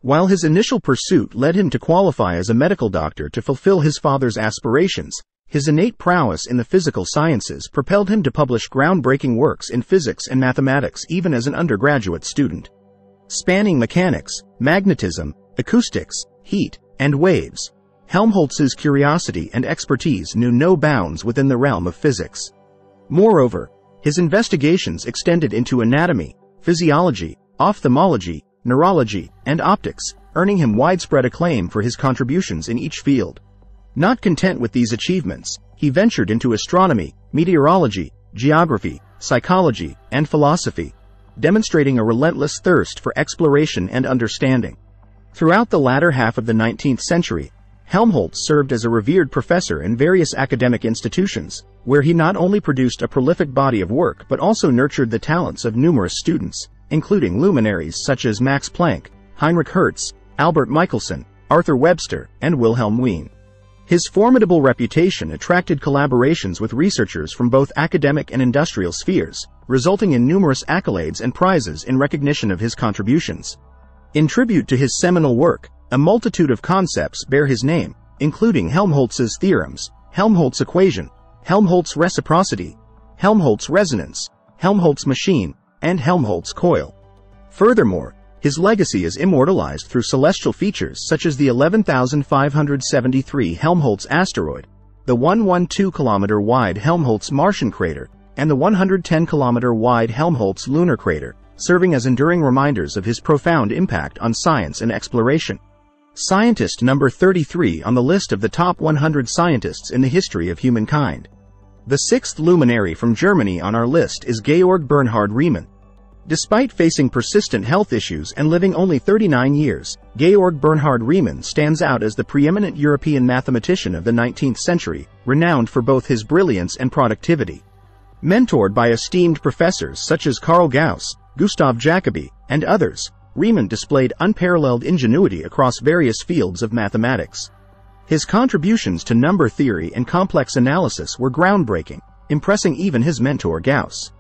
While his initial pursuit led him to qualify as a medical doctor to fulfill his father's aspirations, his innate prowess in the physical sciences propelled him to publish groundbreaking works in physics and mathematics even as an undergraduate student. Spanning mechanics, magnetism, acoustics, heat, and waves, Helmholtz's curiosity and expertise knew no bounds within the realm of physics. Moreover, his investigations extended into anatomy, physiology, ophthalmology, neurology, and optics, earning him widespread acclaim for his contributions in each field. Not content with these achievements, he ventured into astronomy, meteorology, geography, psychology, and philosophy, demonstrating a relentless thirst for exploration and understanding. Throughout the latter half of the 19th century, Helmholtz served as a revered professor in various academic institutions, where he not only produced a prolific body of work but also nurtured the talents of numerous students, including luminaries such as Max Planck, Heinrich Hertz, Albert Michelson, Arthur Webster, and Wilhelm Wien. His formidable reputation attracted collaborations with researchers from both academic and industrial spheres, resulting in numerous accolades and prizes in recognition of his contributions. In tribute to his seminal work, a multitude of concepts bear his name, including Helmholtz's theorems, Helmholtz equation, Helmholtz reciprocity, Helmholtz resonance, Helmholtz machine, and Helmholtz coil. Furthermore, his legacy is immortalized through celestial features such as the 11,573 Helmholtz asteroid, the 112-kilometer-wide Helmholtz Martian crater, and the 110-kilometer-wide Helmholtz lunar crater, serving as enduring reminders of his profound impact on science and exploration. Scientist number 33 on the list of the top 100 scientists in the history of humankind. The sixth luminary from Germany on our list is Georg Bernhard Riemann. Despite facing persistent health issues and living only 39 years, Georg Bernhard Riemann stands out as the preeminent European mathematician of the 19th century, renowned for both his brilliance and productivity. Mentored by esteemed professors such as Carl Gauss, Gustav Jacobi, and others, Riemann displayed unparalleled ingenuity across various fields of mathematics. His contributions to number theory and complex analysis were groundbreaking, impressing even his mentor Gauss.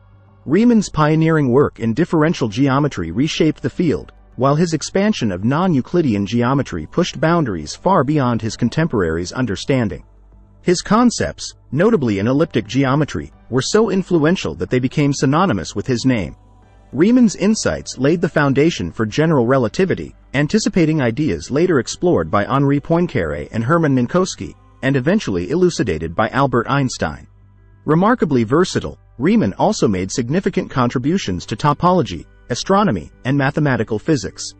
Riemann's pioneering work in differential geometry reshaped the field, while his expansion of non-Euclidean geometry pushed boundaries far beyond his contemporaries' understanding. His concepts, notably in elliptic geometry, were so influential that they became synonymous with his name. Riemann's insights laid the foundation for general relativity, anticipating ideas later explored by Henri Poincaré and Hermann Minkowski, and eventually elucidated by Albert Einstein. Remarkably versatile, Riemann also made significant contributions to topology, astronomy, and mathematical physics.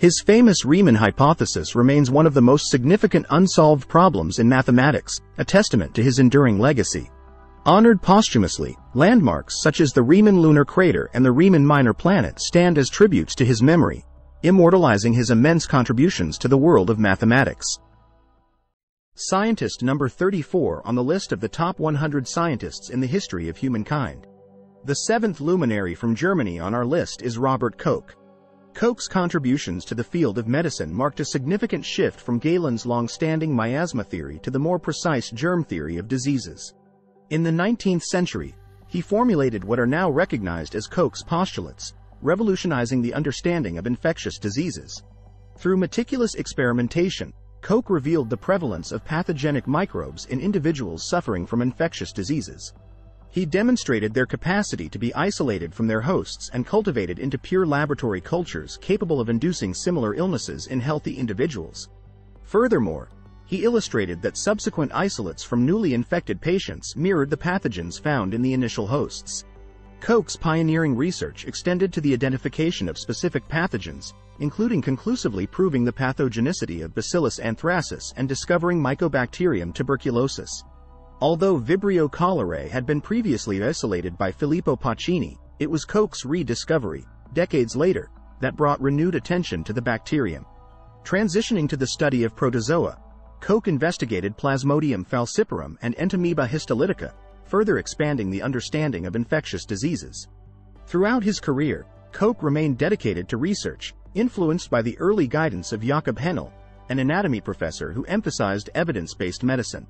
His famous Riemann hypothesis remains one of the most significant unsolved problems in mathematics, a testament to his enduring legacy. Honored posthumously, landmarks such as the Riemann lunar crater and the Riemann minor planet stand as tributes to his memory, immortalizing his immense contributions to the world of mathematics. Scientist number 34 on the list of the top 100 scientists in the history of humankind. The seventh luminary from Germany on our list is Robert Koch. Koch's contributions to the field of medicine marked a significant shift from Galen's long-standing miasma theory to the more precise germ theory of diseases. In the 19th century, he formulated what are now recognized as Koch's postulates, revolutionizing the understanding of infectious diseases. Through meticulous experimentation, Koch revealed the prevalence of pathogenic microbes in individuals suffering from infectious diseases. He demonstrated their capacity to be isolated from their hosts and cultivated into pure laboratory cultures capable of inducing similar illnesses in healthy individuals. Furthermore, he illustrated that subsequent isolates from newly infected patients mirrored the pathogens found in the initial hosts. Koch's pioneering research extended to the identification of specific pathogens, including conclusively proving the pathogenicity of Bacillus anthracis and discovering Mycobacterium tuberculosis. Although Vibrio cholerae had been previously isolated by Filippo Pacini, it was Koch's rediscovery, decades later, that brought renewed attention to the bacterium. Transitioning to the study of protozoa, Koch investigated Plasmodium falciparum and Entamoeba histolytica, further expanding the understanding of infectious diseases. Throughout his career, Koch remained dedicated to research, influenced by the early guidance of Jakob Hennel, an anatomy professor who emphasized evidence-based medicine.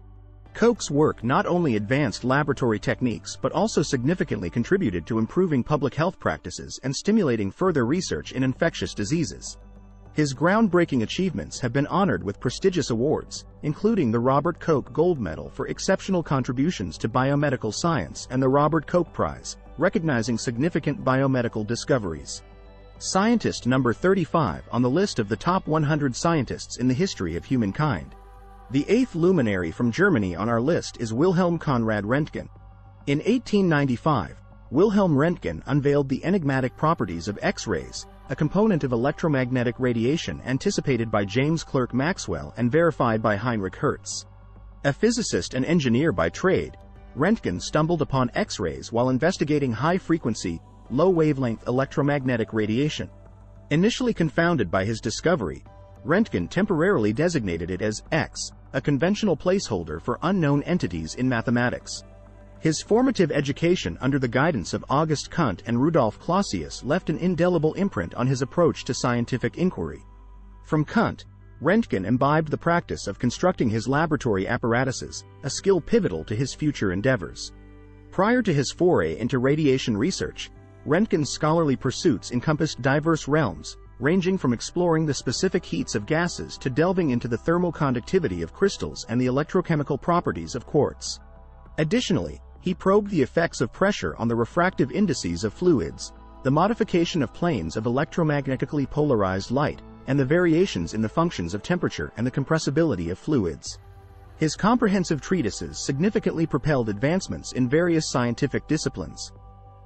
Koch's work not only advanced laboratory techniques but also significantly contributed to improving public health practices and stimulating further research in infectious diseases. His groundbreaking achievements have been honored with prestigious awards, including the Robert Koch Gold Medal for exceptional contributions to biomedical science and the Robert Koch Prize, recognizing significant biomedical discoveries. Scientist number 35 on the list of the top 100 scientists in the history of humankind. The eighth luminary from Germany on our list is Wilhelm Conrad Röntgen. In 1895, Wilhelm Röntgen unveiled the enigmatic properties of X-rays, a component of electromagnetic radiation anticipated by James Clerk Maxwell and verified by Heinrich Hertz. A physicist and engineer by trade, Röntgen stumbled upon X-rays while investigating high-frequency, low-wavelength electromagnetic radiation. Initially confounded by his discovery, Röntgen temporarily designated it as X, a conventional placeholder for unknown entities in mathematics. His formative education under the guidance of August Kundt and Rudolf Clausius left an indelible imprint on his approach to scientific inquiry. From Kundt, Röntgen imbibed the practice of constructing his laboratory apparatuses, a skill pivotal to his future endeavors. Prior to his foray into radiation research, Röntgen's scholarly pursuits encompassed diverse realms, ranging from exploring the specific heats of gases to delving into the thermal conductivity of crystals and the electrochemical properties of quartz. Additionally, he probed the effects of pressure on the refractive indices of fluids, the modification of planes of electromagnetically polarized light, and the variations in the functions of temperature and the compressibility of fluids. His comprehensive treatises significantly propelled advancements in various scientific disciplines.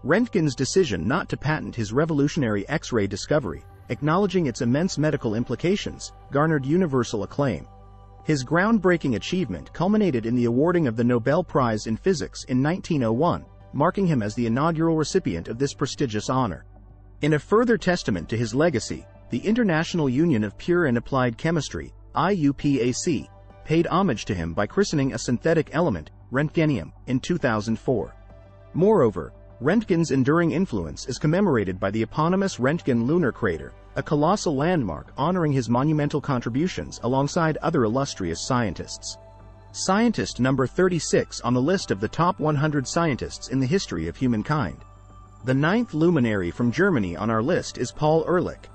Röntgen's decision not to patent his revolutionary X-ray discovery, acknowledging its immense medical implications, garnered universal acclaim. His groundbreaking achievement culminated in the awarding of the Nobel Prize in Physics in 1901, marking him as the inaugural recipient of this prestigious honor. In a further testament to his legacy, the International Union of Pure and Applied Chemistry, IUPAC, paid homage to him by christening a synthetic element, Röntgenium, in 2004. Moreover, Röntgen's enduring influence is commemorated by the eponymous Röntgen lunar crater, a colossal landmark honoring his monumental contributions alongside other illustrious scientists. Scientist number 36 on the list of the top 100 scientists in the history of humankind. The ninth luminary from Germany on our list is Paul Ehrlich.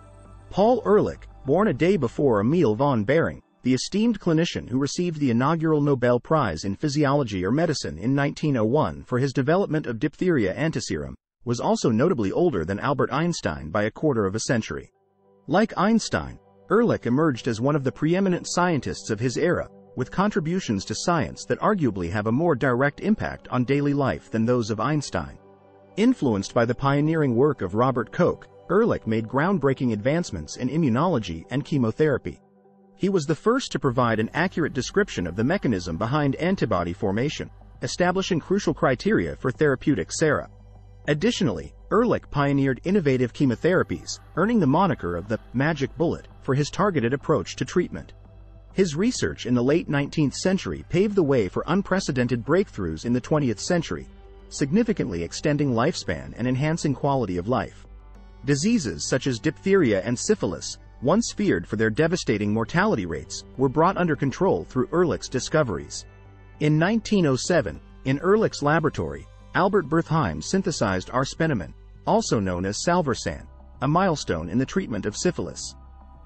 Paul Ehrlich, born a day before Emil von Behring, the esteemed clinician who received the inaugural Nobel Prize in Physiology or Medicine in 1901 for his development of diphtheria antiserum, was also notably older than Albert Einstein by a quarter of a century. Like Einstein, Ehrlich emerged as one of the preeminent scientists of his era, with contributions to science that arguably have a more direct impact on daily life than those of Einstein. Influenced by the pioneering work of Robert Koch, Ehrlich made groundbreaking advancements in immunology and chemotherapy. He was the first to provide an accurate description of the mechanism behind antibody formation, establishing crucial criteria for therapeutic sera. Additionally, Ehrlich pioneered innovative chemotherapies, earning the moniker of the magic bullet for his targeted approach to treatment. His research in the late 19th century paved the way for unprecedented breakthroughs in the 20th century, significantly extending lifespan and enhancing quality of life. Diseases such as diphtheria and syphilis, once feared for their devastating mortality rates, were brought under control through Ehrlich's discoveries. In 1907, in Ehrlich's laboratory, Albert Bertheim synthesized arspentamin, also known as salvarsan, a milestone in the treatment of syphilis.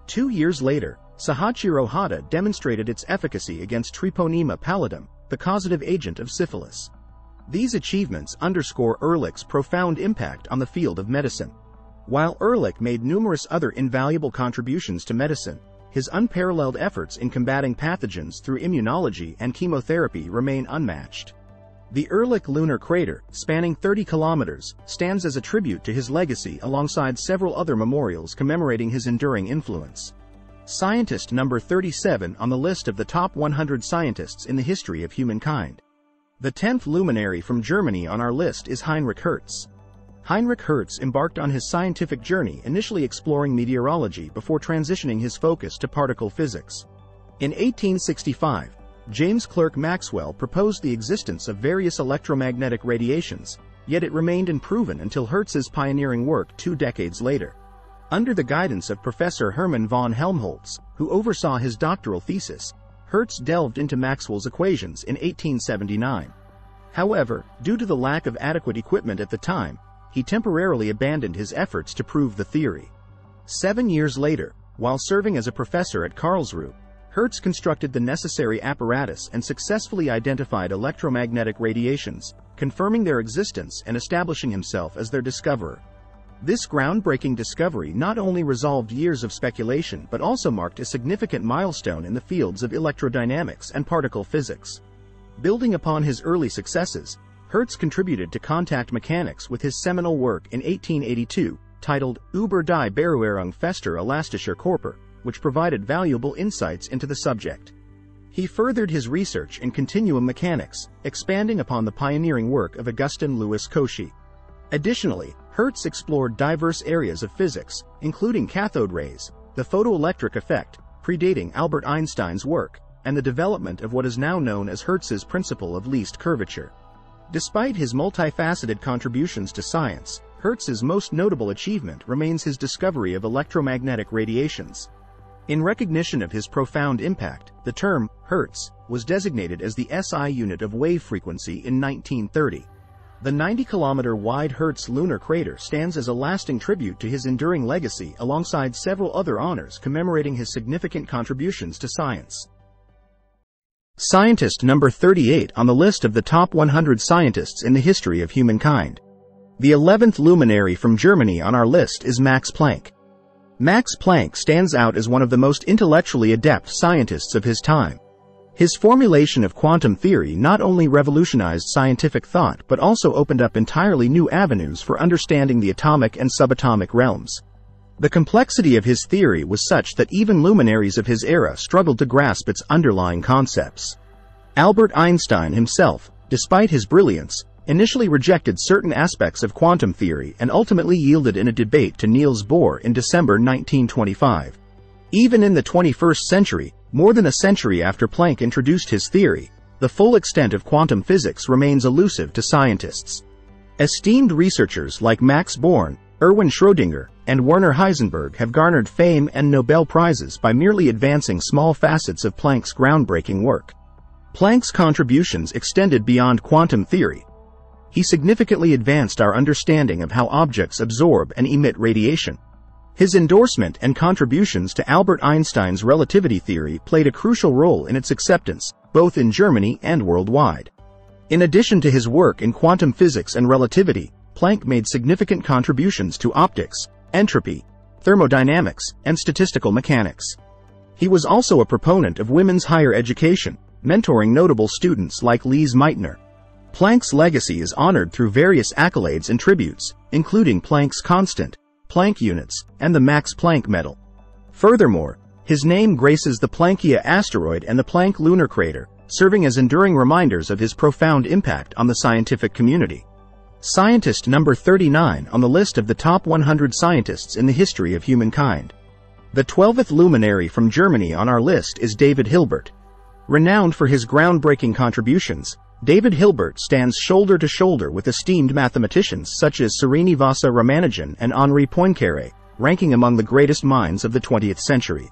2 years later, Sahachiro Hata demonstrated its efficacy against Treponema pallidum, the causative agent of syphilis. These achievements underscore Ehrlich's profound impact on the field of medicine. While Ehrlich made numerous other invaluable contributions to medicine, his unparalleled efforts in combating pathogens through immunology and chemotherapy remain unmatched. The Ehrlich lunar crater, spanning 30 kilometers, stands as a tribute to his legacy alongside several other memorials commemorating his enduring influence. Scientist number 37 on the list of the top 100 scientists in the history of humankind. The 10th luminary from Germany on our list is Heinrich Hertz. Heinrich Hertz embarked on his scientific journey initially exploring meteorology before transitioning his focus to particle physics. In 1865, James Clerk Maxwell proposed the existence of various electromagnetic radiations, yet it remained unproven until Hertz's pioneering work 2 decades later. Under the guidance of Professor Hermann von Helmholtz, who oversaw his doctoral thesis, Hertz delved into Maxwell's equations in 1879. However, due to the lack of adequate equipment at the time, he temporarily abandoned his efforts to prove the theory. 7 years later, while serving as a professor at Karlsruhe, Hertz constructed the necessary apparatus and successfully identified electromagnetic radiations, confirming their existence and establishing himself as their discoverer. This groundbreaking discovery not only resolved years of speculation but also marked a significant milestone in the fields of electrodynamics and particle physics. Building upon his early successes, Hertz contributed to contact mechanics with his seminal work in 1882, titled Über die Berührung fester elastischer Körper, which provided valuable insights into the subject. He furthered his research in continuum mechanics, expanding upon the pioneering work of Augustin-Louis Cauchy. Additionally, Hertz explored diverse areas of physics, including cathode rays, the photoelectric effect, predating Albert Einstein's work, and the development of what is now known as Hertz's principle of least curvature. Despite his multifaceted contributions to science, Hertz's most notable achievement remains his discovery of electromagnetic radiations. In recognition of his profound impact, the term Hertz was designated as the SI unit of wave frequency in 1930. The 90-kilometer-wide Hertz lunar crater stands as a lasting tribute to his enduring legacy alongside several other honors commemorating his significant contributions to science. Scientist number 38 on the list of the top 100 scientists in the history of humankind. The 11th luminary from Germany on our list is Max Planck. Max Planck stands out as one of the most intellectually adept scientists of his time. His formulation of quantum theory not only revolutionized scientific thought but also opened up entirely new avenues for understanding the atomic and subatomic realms. The complexity of his theory was such that even luminaries of his era struggled to grasp its underlying concepts. Albert Einstein himself, despite his brilliance, initially rejected certain aspects of quantum theory and ultimately yielded in a debate to Niels Bohr in December 1925. Even in the 21st century, more than a century after Planck introduced his theory, the full extent of quantum physics remains elusive to scientists. Esteemed researchers like Max Born, Erwin Schrödinger, and Werner Heisenberg have garnered fame and Nobel Prizes by merely advancing small facets of Planck's groundbreaking work. Planck's contributions extended beyond quantum theory. He significantly advanced our understanding of how objects absorb and emit radiation. His endorsement and contributions to Albert Einstein's relativity theory played a crucial role in its acceptance, both in Germany and worldwide. In addition to his work in quantum physics and relativity, Planck made significant contributions to optics, entropy, thermodynamics, and statistical mechanics. He was also a proponent of women's higher education, mentoring notable students like Lise Meitner. Planck's legacy is honored through various accolades and tributes, including Planck's constant, Planck units, and the Max Planck medal. Furthermore, his name graces the Planck asteroid and the Planck lunar crater, serving as enduring reminders of his profound impact on the scientific community. Scientist number 39 on the list of the top 100 scientists in the history of humankind. The 12th luminary from Germany on our list is David Hilbert. Renowned for his groundbreaking contributions, David Hilbert stands shoulder to shoulder with esteemed mathematicians such as Srinivasa Ramanujan and Henri Poincaré, ranking among the greatest minds of the 20th century.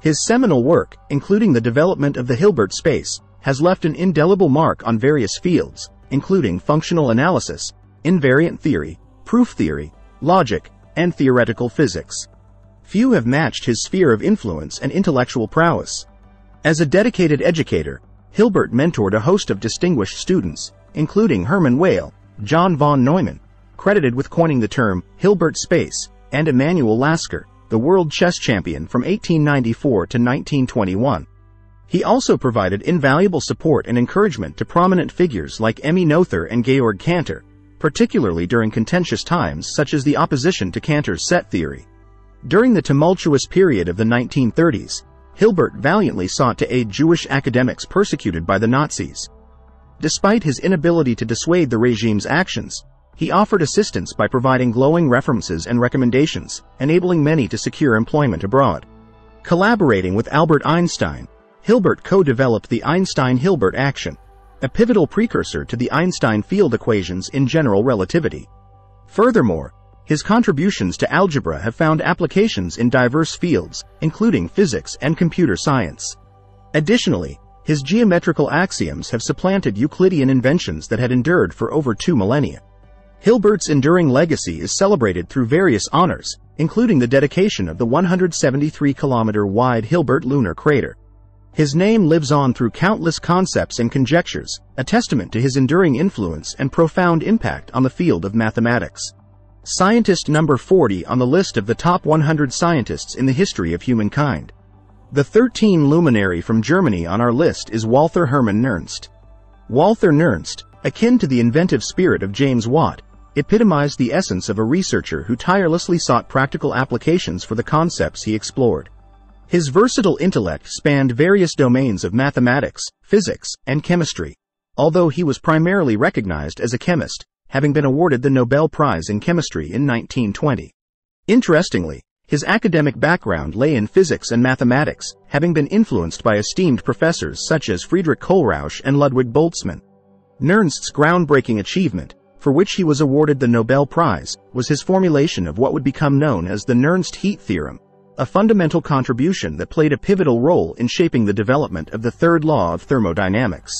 His seminal work, including the development of the Hilbert space, has left an indelible mark on various fields, including functional analysis, invariant theory, proof theory, logic, and theoretical physics. Few have matched his sphere of influence and intellectual prowess. As a dedicated educator, Hilbert mentored a host of distinguished students, including Hermann Weyl, John von Neumann, credited with coining the term Hilbert space, and Emanuel Lasker, the world chess champion from 1894 to 1921. He also provided invaluable support and encouragement to prominent figures like Emmy Noether and Georg Cantor, particularly during contentious times such as the opposition to Cantor's set theory. During the tumultuous period of the 1930s, Hilbert valiantly sought to aid Jewish academics persecuted by the Nazis. Despite his inability to dissuade the regime's actions, he offered assistance by providing glowing references and recommendations, enabling many to secure employment abroad. Collaborating with Albert Einstein, Hilbert co-developed the Einstein-Hilbert action, a pivotal precursor to the Einstein field equations in general relativity. Furthermore, his contributions to algebra have found applications in diverse fields, including physics and computer science. Additionally, his geometrical axioms have supplanted Euclidean inventions that had endured for over 2 millennia. Hilbert's enduring legacy is celebrated through various honors, including the dedication of the 173-kilometer-wide Hilbert lunar crater. His name lives on through countless concepts and conjectures, a testament to his enduring influence and profound impact on the field of mathematics. Scientist number 40 on the list of the top 100 scientists in the history of humankind. The 13th luminary from Germany on our list is Walther Hermann Nernst. Walther Nernst, akin to the inventive spirit of James Watt, epitomized the essence of a researcher who tirelessly sought practical applications for the concepts he explored. His versatile intellect spanned various domains of mathematics, physics, and chemistry, although he was primarily recognized as a chemist, having been awarded the Nobel Prize in Chemistry in 1920. Interestingly, his academic background lay in physics and mathematics, having been influenced by esteemed professors such as Friedrich Kohlrausch and Ludwig Boltzmann. Nernst's groundbreaking achievement, for which he was awarded the Nobel Prize, was his formulation of what would become known as the Nernst heat theorem, a fundamental contribution that played a pivotal role in shaping the development of the third law of thermodynamics.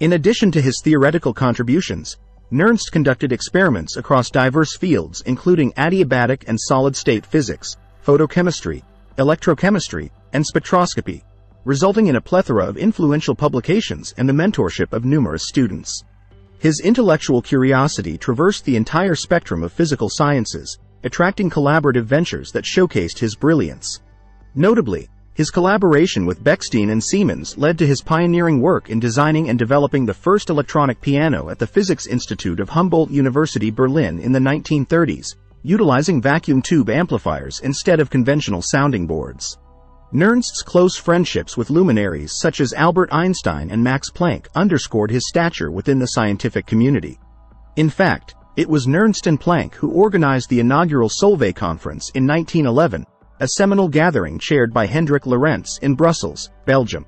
In addition to his theoretical contributions, Nernst conducted experiments across diverse fields including adiabatic and solid-state physics, photochemistry, electrochemistry, and spectroscopy, resulting in a plethora of influential publications and the mentorship of numerous students. His intellectual curiosity traversed the entire spectrum of physical sciences, attracting collaborative ventures that showcased his brilliance. Notably, his collaboration with Bechstein and Siemens led to his pioneering work in designing and developing the first electronic piano at the Physics Institute of Humboldt University Berlin in the 1930s, utilizing vacuum tube amplifiers instead of conventional sounding boards. Nernst's close friendships with luminaries such as Albert Einstein and Max Planck underscored his stature within the scientific community. In fact, it was Nernst and Planck who organized the inaugural Solvay Conference in 1911, a seminal gathering chaired by Hendrik Lorentz in Brussels, Belgium.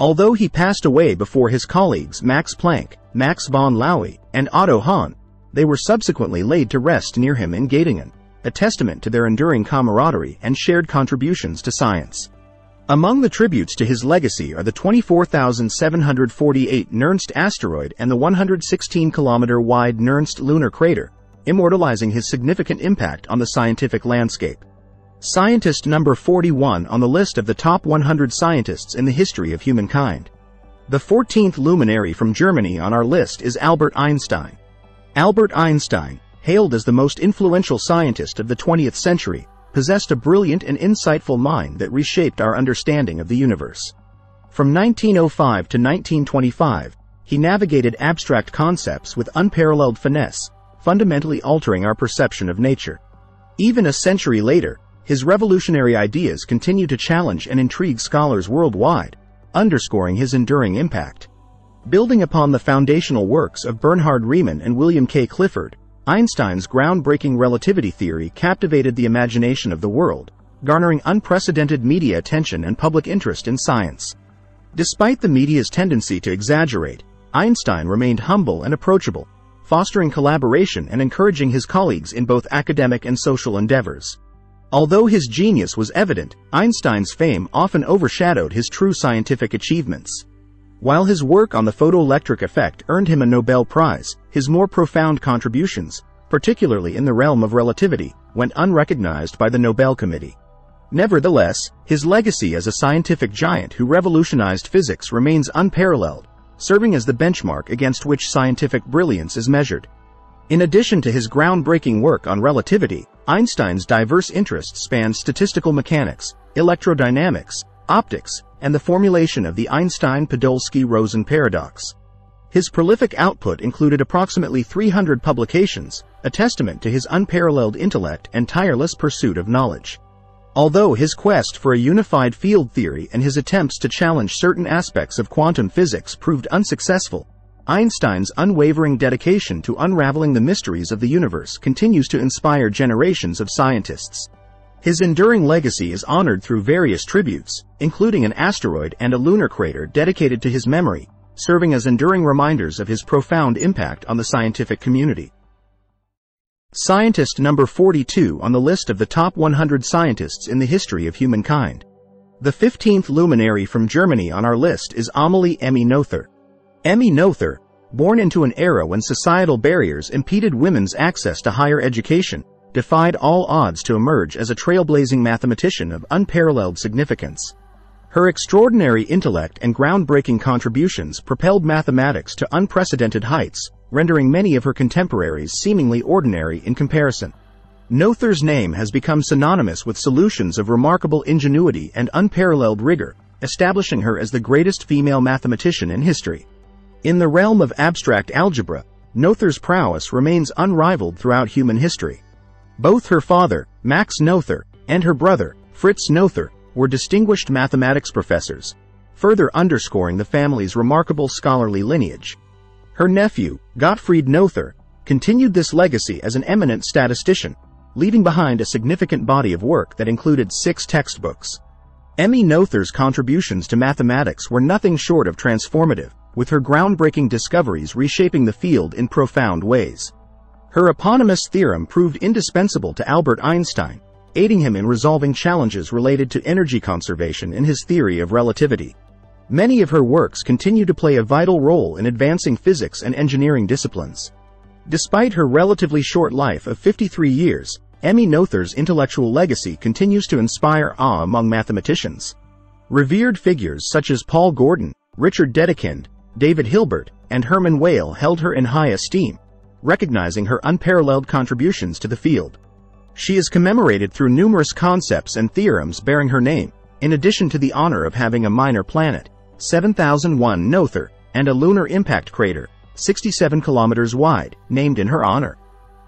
Although he passed away before his colleagues Max Planck, Max von Laue, and Otto Hahn, they were subsequently laid to rest near him in Göttingen, a testament to their enduring camaraderie and shared contributions to science. Among the tributes to his legacy are the 24,748 Nernst asteroid and the 116-kilometer-wide Nernst lunar crater, immortalizing his significant impact on the scientific landscape. Scientist number 41 on the list of the top 100 scientists in the history of humankind. The 14th luminary from Germany on our list is Albert Einstein. Albert Einstein, hailed as the most influential scientist of the 20th century, possessed a brilliant and insightful mind that reshaped our understanding of the universe. From 1905 to 1925, he navigated abstract concepts with unparalleled finesse, fundamentally altering our perception of nature. Even a century later, his revolutionary ideas continue to challenge and intrigue scholars worldwide, underscoring his enduring impact. Building upon the foundational works of Bernhard Riemann and William K. Clifford, Einstein's groundbreaking relativity theory captivated the imagination of the world, garnering unprecedented media attention and public interest in science. Despite the media's tendency to exaggerate, Einstein remained humble and approachable, fostering collaboration and encouraging his colleagues in both academic and social endeavors. Although his genius was evident, Einstein's fame often overshadowed his true scientific achievements. While his work on the photoelectric effect earned him a Nobel Prize, his more profound contributions, particularly in the realm of relativity, went unrecognized by the Nobel Committee. Nevertheless, his legacy as a scientific giant who revolutionized physics remains unparalleled, serving as the benchmark against which scientific brilliance is measured. In addition to his groundbreaking work on relativity, Einstein's diverse interests spanned statistical mechanics, electrodynamics, optics, and the formulation of the Einstein-Podolsky-Rosen paradox. His prolific output included approximately 300 publications, a testament to his unparalleled intellect and tireless pursuit of knowledge. Although his quest for a unified field theory and his attempts to challenge certain aspects of quantum physics proved unsuccessful, Einstein's unwavering dedication to unraveling the mysteries of the universe continues to inspire generations of scientists. His enduring legacy is honored through various tributes, including an asteroid and a lunar crater dedicated to his memory, serving as enduring reminders of his profound impact on the scientific community. Scientist number 42 on the list of the top 100 scientists in the history of humankind. The 15th luminary from Germany on our list is Amalie Emmy Noether. Emmy Noether, born into an era when societal barriers impeded women's access to higher education, defied all odds to emerge as a trailblazing mathematician of unparalleled significance. Her extraordinary intellect and groundbreaking contributions propelled mathematics to unprecedented heights, rendering many of her contemporaries seemingly ordinary in comparison. Noether's name has become synonymous with solutions of remarkable ingenuity and unparalleled rigor, establishing her as the greatest female mathematician in history. In the realm of abstract algebra, Noether's prowess remains unrivaled throughout human history. Both her father, Max Noether, and her brother, Fritz Noether, were distinguished mathematics professors, further underscoring the family's remarkable scholarly lineage. Her nephew, Gottfried Noether, continued this legacy as an eminent statistician, leaving behind a significant body of work that included 6 textbooks. Emmy Noether's contributions to mathematics were nothing short of transformative, with her groundbreaking discoveries reshaping the field in profound ways. Her eponymous theorem proved indispensable to Albert Einstein, aiding him in resolving challenges related to energy conservation in his theory of relativity. Many of her works continue to play a vital role in advancing physics and engineering disciplines. Despite her relatively short life of 53 years, Emmy Noether's intellectual legacy continues to inspire awe among mathematicians. Revered figures such as Paul Gordon, Richard Dedekind, David Hilbert, and Hermann Weyl held her in high esteem, recognizing her unparalleled contributions to the field. She is commemorated through numerous concepts and theorems bearing her name, in addition to the honor of having a minor planet, 7001 Noether, and a lunar impact crater, 67 kilometers wide, named in her honor.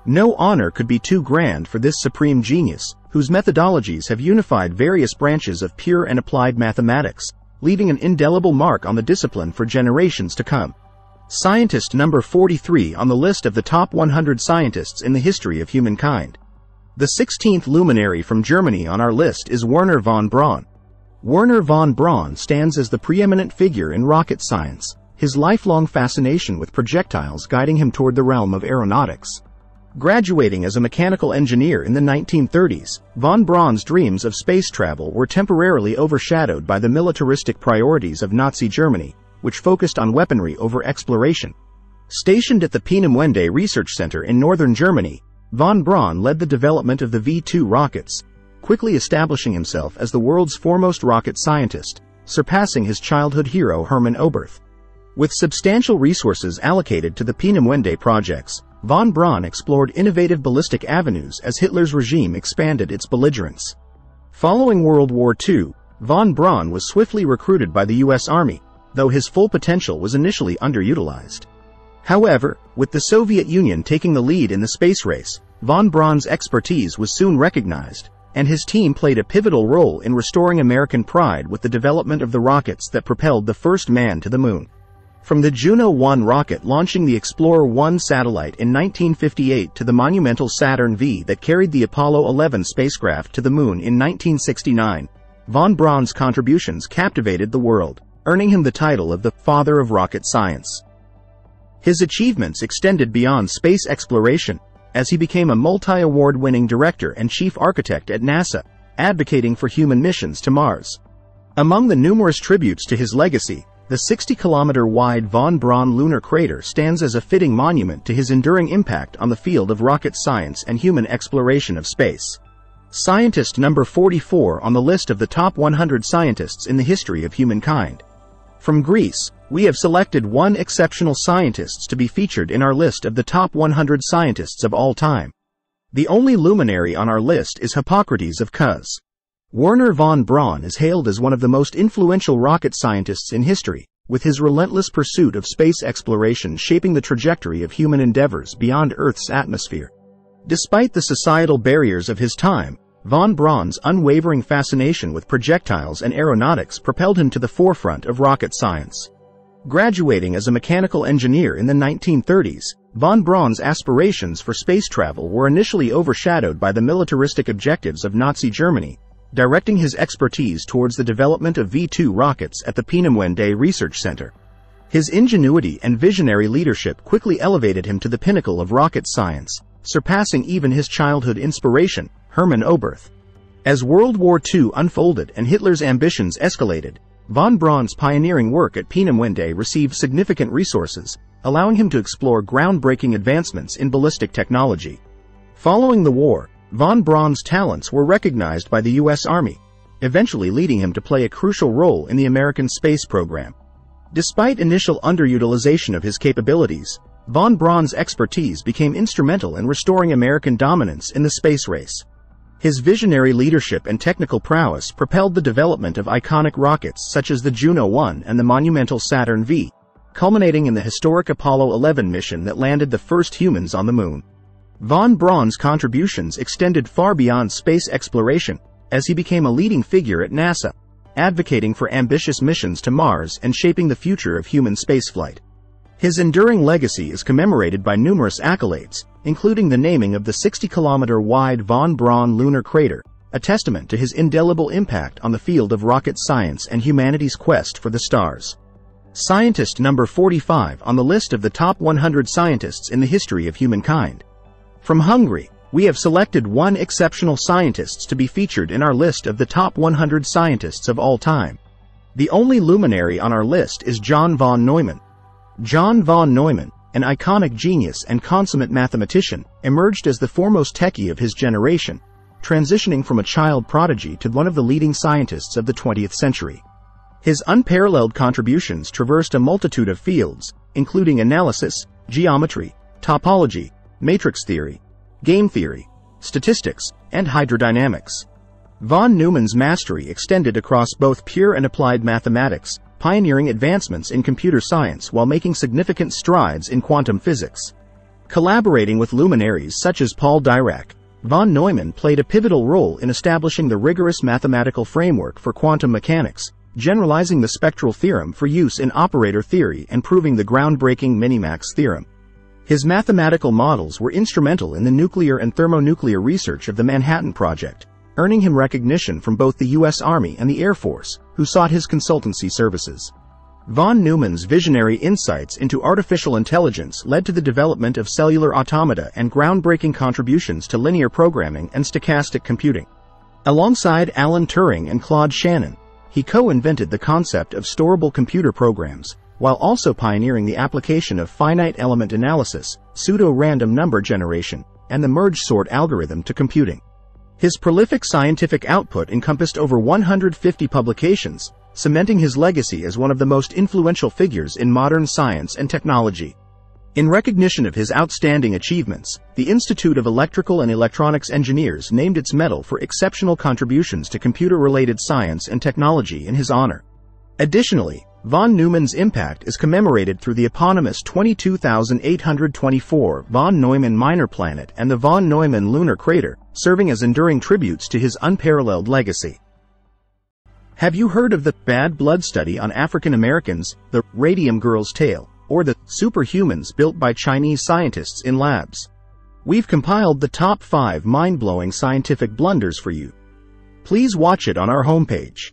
No honor could be too grand for this supreme genius, whose methodologies have unified various branches of pure and applied mathematics, leaving an indelible mark on the discipline for generations to come. Scientist number 43 on the list of the top 100 scientists in the history of humankind. The 16th luminary from Germany on our list is Werner von Braun. Werner von Braun stands as the preeminent figure in rocket science, his lifelong fascination with projectiles guiding him toward the realm of aeronautics. Graduating as a mechanical engineer in the 1930s, von Braun's dreams of space travel were temporarily overshadowed by the militaristic priorities of Nazi Germany, which focused on weaponry over exploration. Stationed at the Peenemünde Research Center in northern Germany, von Braun led the development of the V-2 rockets, quickly establishing himself as the world's foremost rocket scientist, surpassing his childhood hero Hermann Oberth. With substantial resources allocated to the Peenemünde projects, von Braun explored innovative ballistic avenues as Hitler's regime expanded its belligerence. Following World War II, von Braun was swiftly recruited by the U.S. Army, though his full potential was initially underutilized. However, with the Soviet Union taking the lead in the space race, Von Braun's expertise was soon recognized, and his team played a pivotal role in restoring American pride with the development of the rockets that propelled the first man to the moon. From the Juno 1 rocket launching the Explorer 1 satellite in 1958 to the monumental Saturn V that carried the Apollo 11 spacecraft to the moon in 1969, von Braun's contributions captivated the world, earning him the title of the Father of Rocket Science. His achievements extended beyond space exploration, as he became a multi-award-winning director and chief architect at NASA, advocating for human missions to Mars. Among the numerous tributes to his legacy, the 60-kilometer-wide von Braun lunar crater stands as a fitting monument to his enduring impact on the field of rocket science and human exploration of space. Scientist number 44 on the list of the top 100 scientists in the history of humankind. From Greece, we have selected one exceptional scientist to be featured in our list of the top 100 scientists of all time. The only luminary on our list is Hippocrates of Cos. Werner von Braun is hailed as one of the most influential rocket scientists in history, with his relentless pursuit of space exploration shaping the trajectory of human endeavors beyond Earth's atmosphere. Despite the societal barriers of his time, von Braun's unwavering fascination with projectiles and aeronautics propelled him to the forefront of rocket science. Graduating as a mechanical engineer in the 1930s, von Braun's aspirations for space travel were initially overshadowed by the militaristic objectives of Nazi Germany, directing his expertise towards the development of V-2 rockets at the Peenemünde Research Center. His ingenuity and visionary leadership quickly elevated him to the pinnacle of rocket science, surpassing even his childhood inspiration, Hermann Oberth. As World War II unfolded and Hitler's ambitions escalated, von Braun's pioneering work at Peenemünde received significant resources, allowing him to explore groundbreaking advancements in ballistic technology. Following the war, von Braun's talents were recognized by the U.S. Army, eventually leading him to play a crucial role in the American space program. Despite initial underutilization of his capabilities, von Braun's expertise became instrumental in restoring American dominance in the space race. His visionary leadership and technical prowess propelled the development of iconic rockets such as the Juno 1 and the monumental Saturn V, culminating in the historic Apollo 11 mission that landed the first humans on the moon. Von Braun's contributions extended far beyond space exploration, as he became a leading figure at NASA, advocating for ambitious missions to Mars and shaping the future of human spaceflight. His enduring legacy is commemorated by numerous accolades, including the naming of the 60-kilometer-wide von Braun lunar crater, a testament to his indelible impact on the field of rocket science and humanity's quest for the stars. Scientist number 45 on the list of the top 100 scientists in the history of humankind. From Hungary, we have selected one exceptional scientist to be featured in our list of the top 100 scientists of all time. The only luminary on our list is John von Neumann. John von Neumann, an iconic genius and consummate mathematician, emerged as the foremost techie of his generation, transitioning from a child prodigy to one of the leading scientists of the 20th century. His unparalleled contributions traversed a multitude of fields, including analysis, geometry, topology, matrix theory, game theory, statistics, and hydrodynamics. Von Neumann's mastery extended across both pure and applied mathematics, pioneering advancements in computer science while making significant strides in quantum physics. Collaborating with luminaries such as Paul Dirac, von Neumann played a pivotal role in establishing the rigorous mathematical framework for quantum mechanics, generalizing the spectral theorem for use in operator theory and proving the groundbreaking Minimax theorem. His mathematical models were instrumental in the nuclear and thermonuclear research of the Manhattan Project, earning him recognition from both the U.S. Army and the Air Force, who sought his consultancy services. Von Neumann's visionary insights into artificial intelligence led to the development of cellular automata and groundbreaking contributions to linear programming and stochastic computing. Alongside Alan Turing and Claude Shannon, he co-invented the concept of storable computer programs, while also pioneering the application of finite element analysis, pseudo-random number generation, and the merge sort algorithm to computing. His prolific scientific output encompassed over 150 publications, cementing his legacy as one of the most influential figures in modern science and technology. In recognition of his outstanding achievements, the Institute of Electrical and Electronics Engineers named its medal for exceptional contributions to computer-related science and technology in his honor. Additionally, Von Neumann's impact is commemorated through the eponymous 22,824 von Neumann minor planet and the von Neumann lunar crater, serving as enduring tributes to his unparalleled legacy. Have you heard of the bad blood study on African Americans, the Radium Girl's Tale, or the superhumans built by Chinese scientists in labs? We've compiled the top 5 mind-blowing scientific blunders for you. Please watch it on our homepage.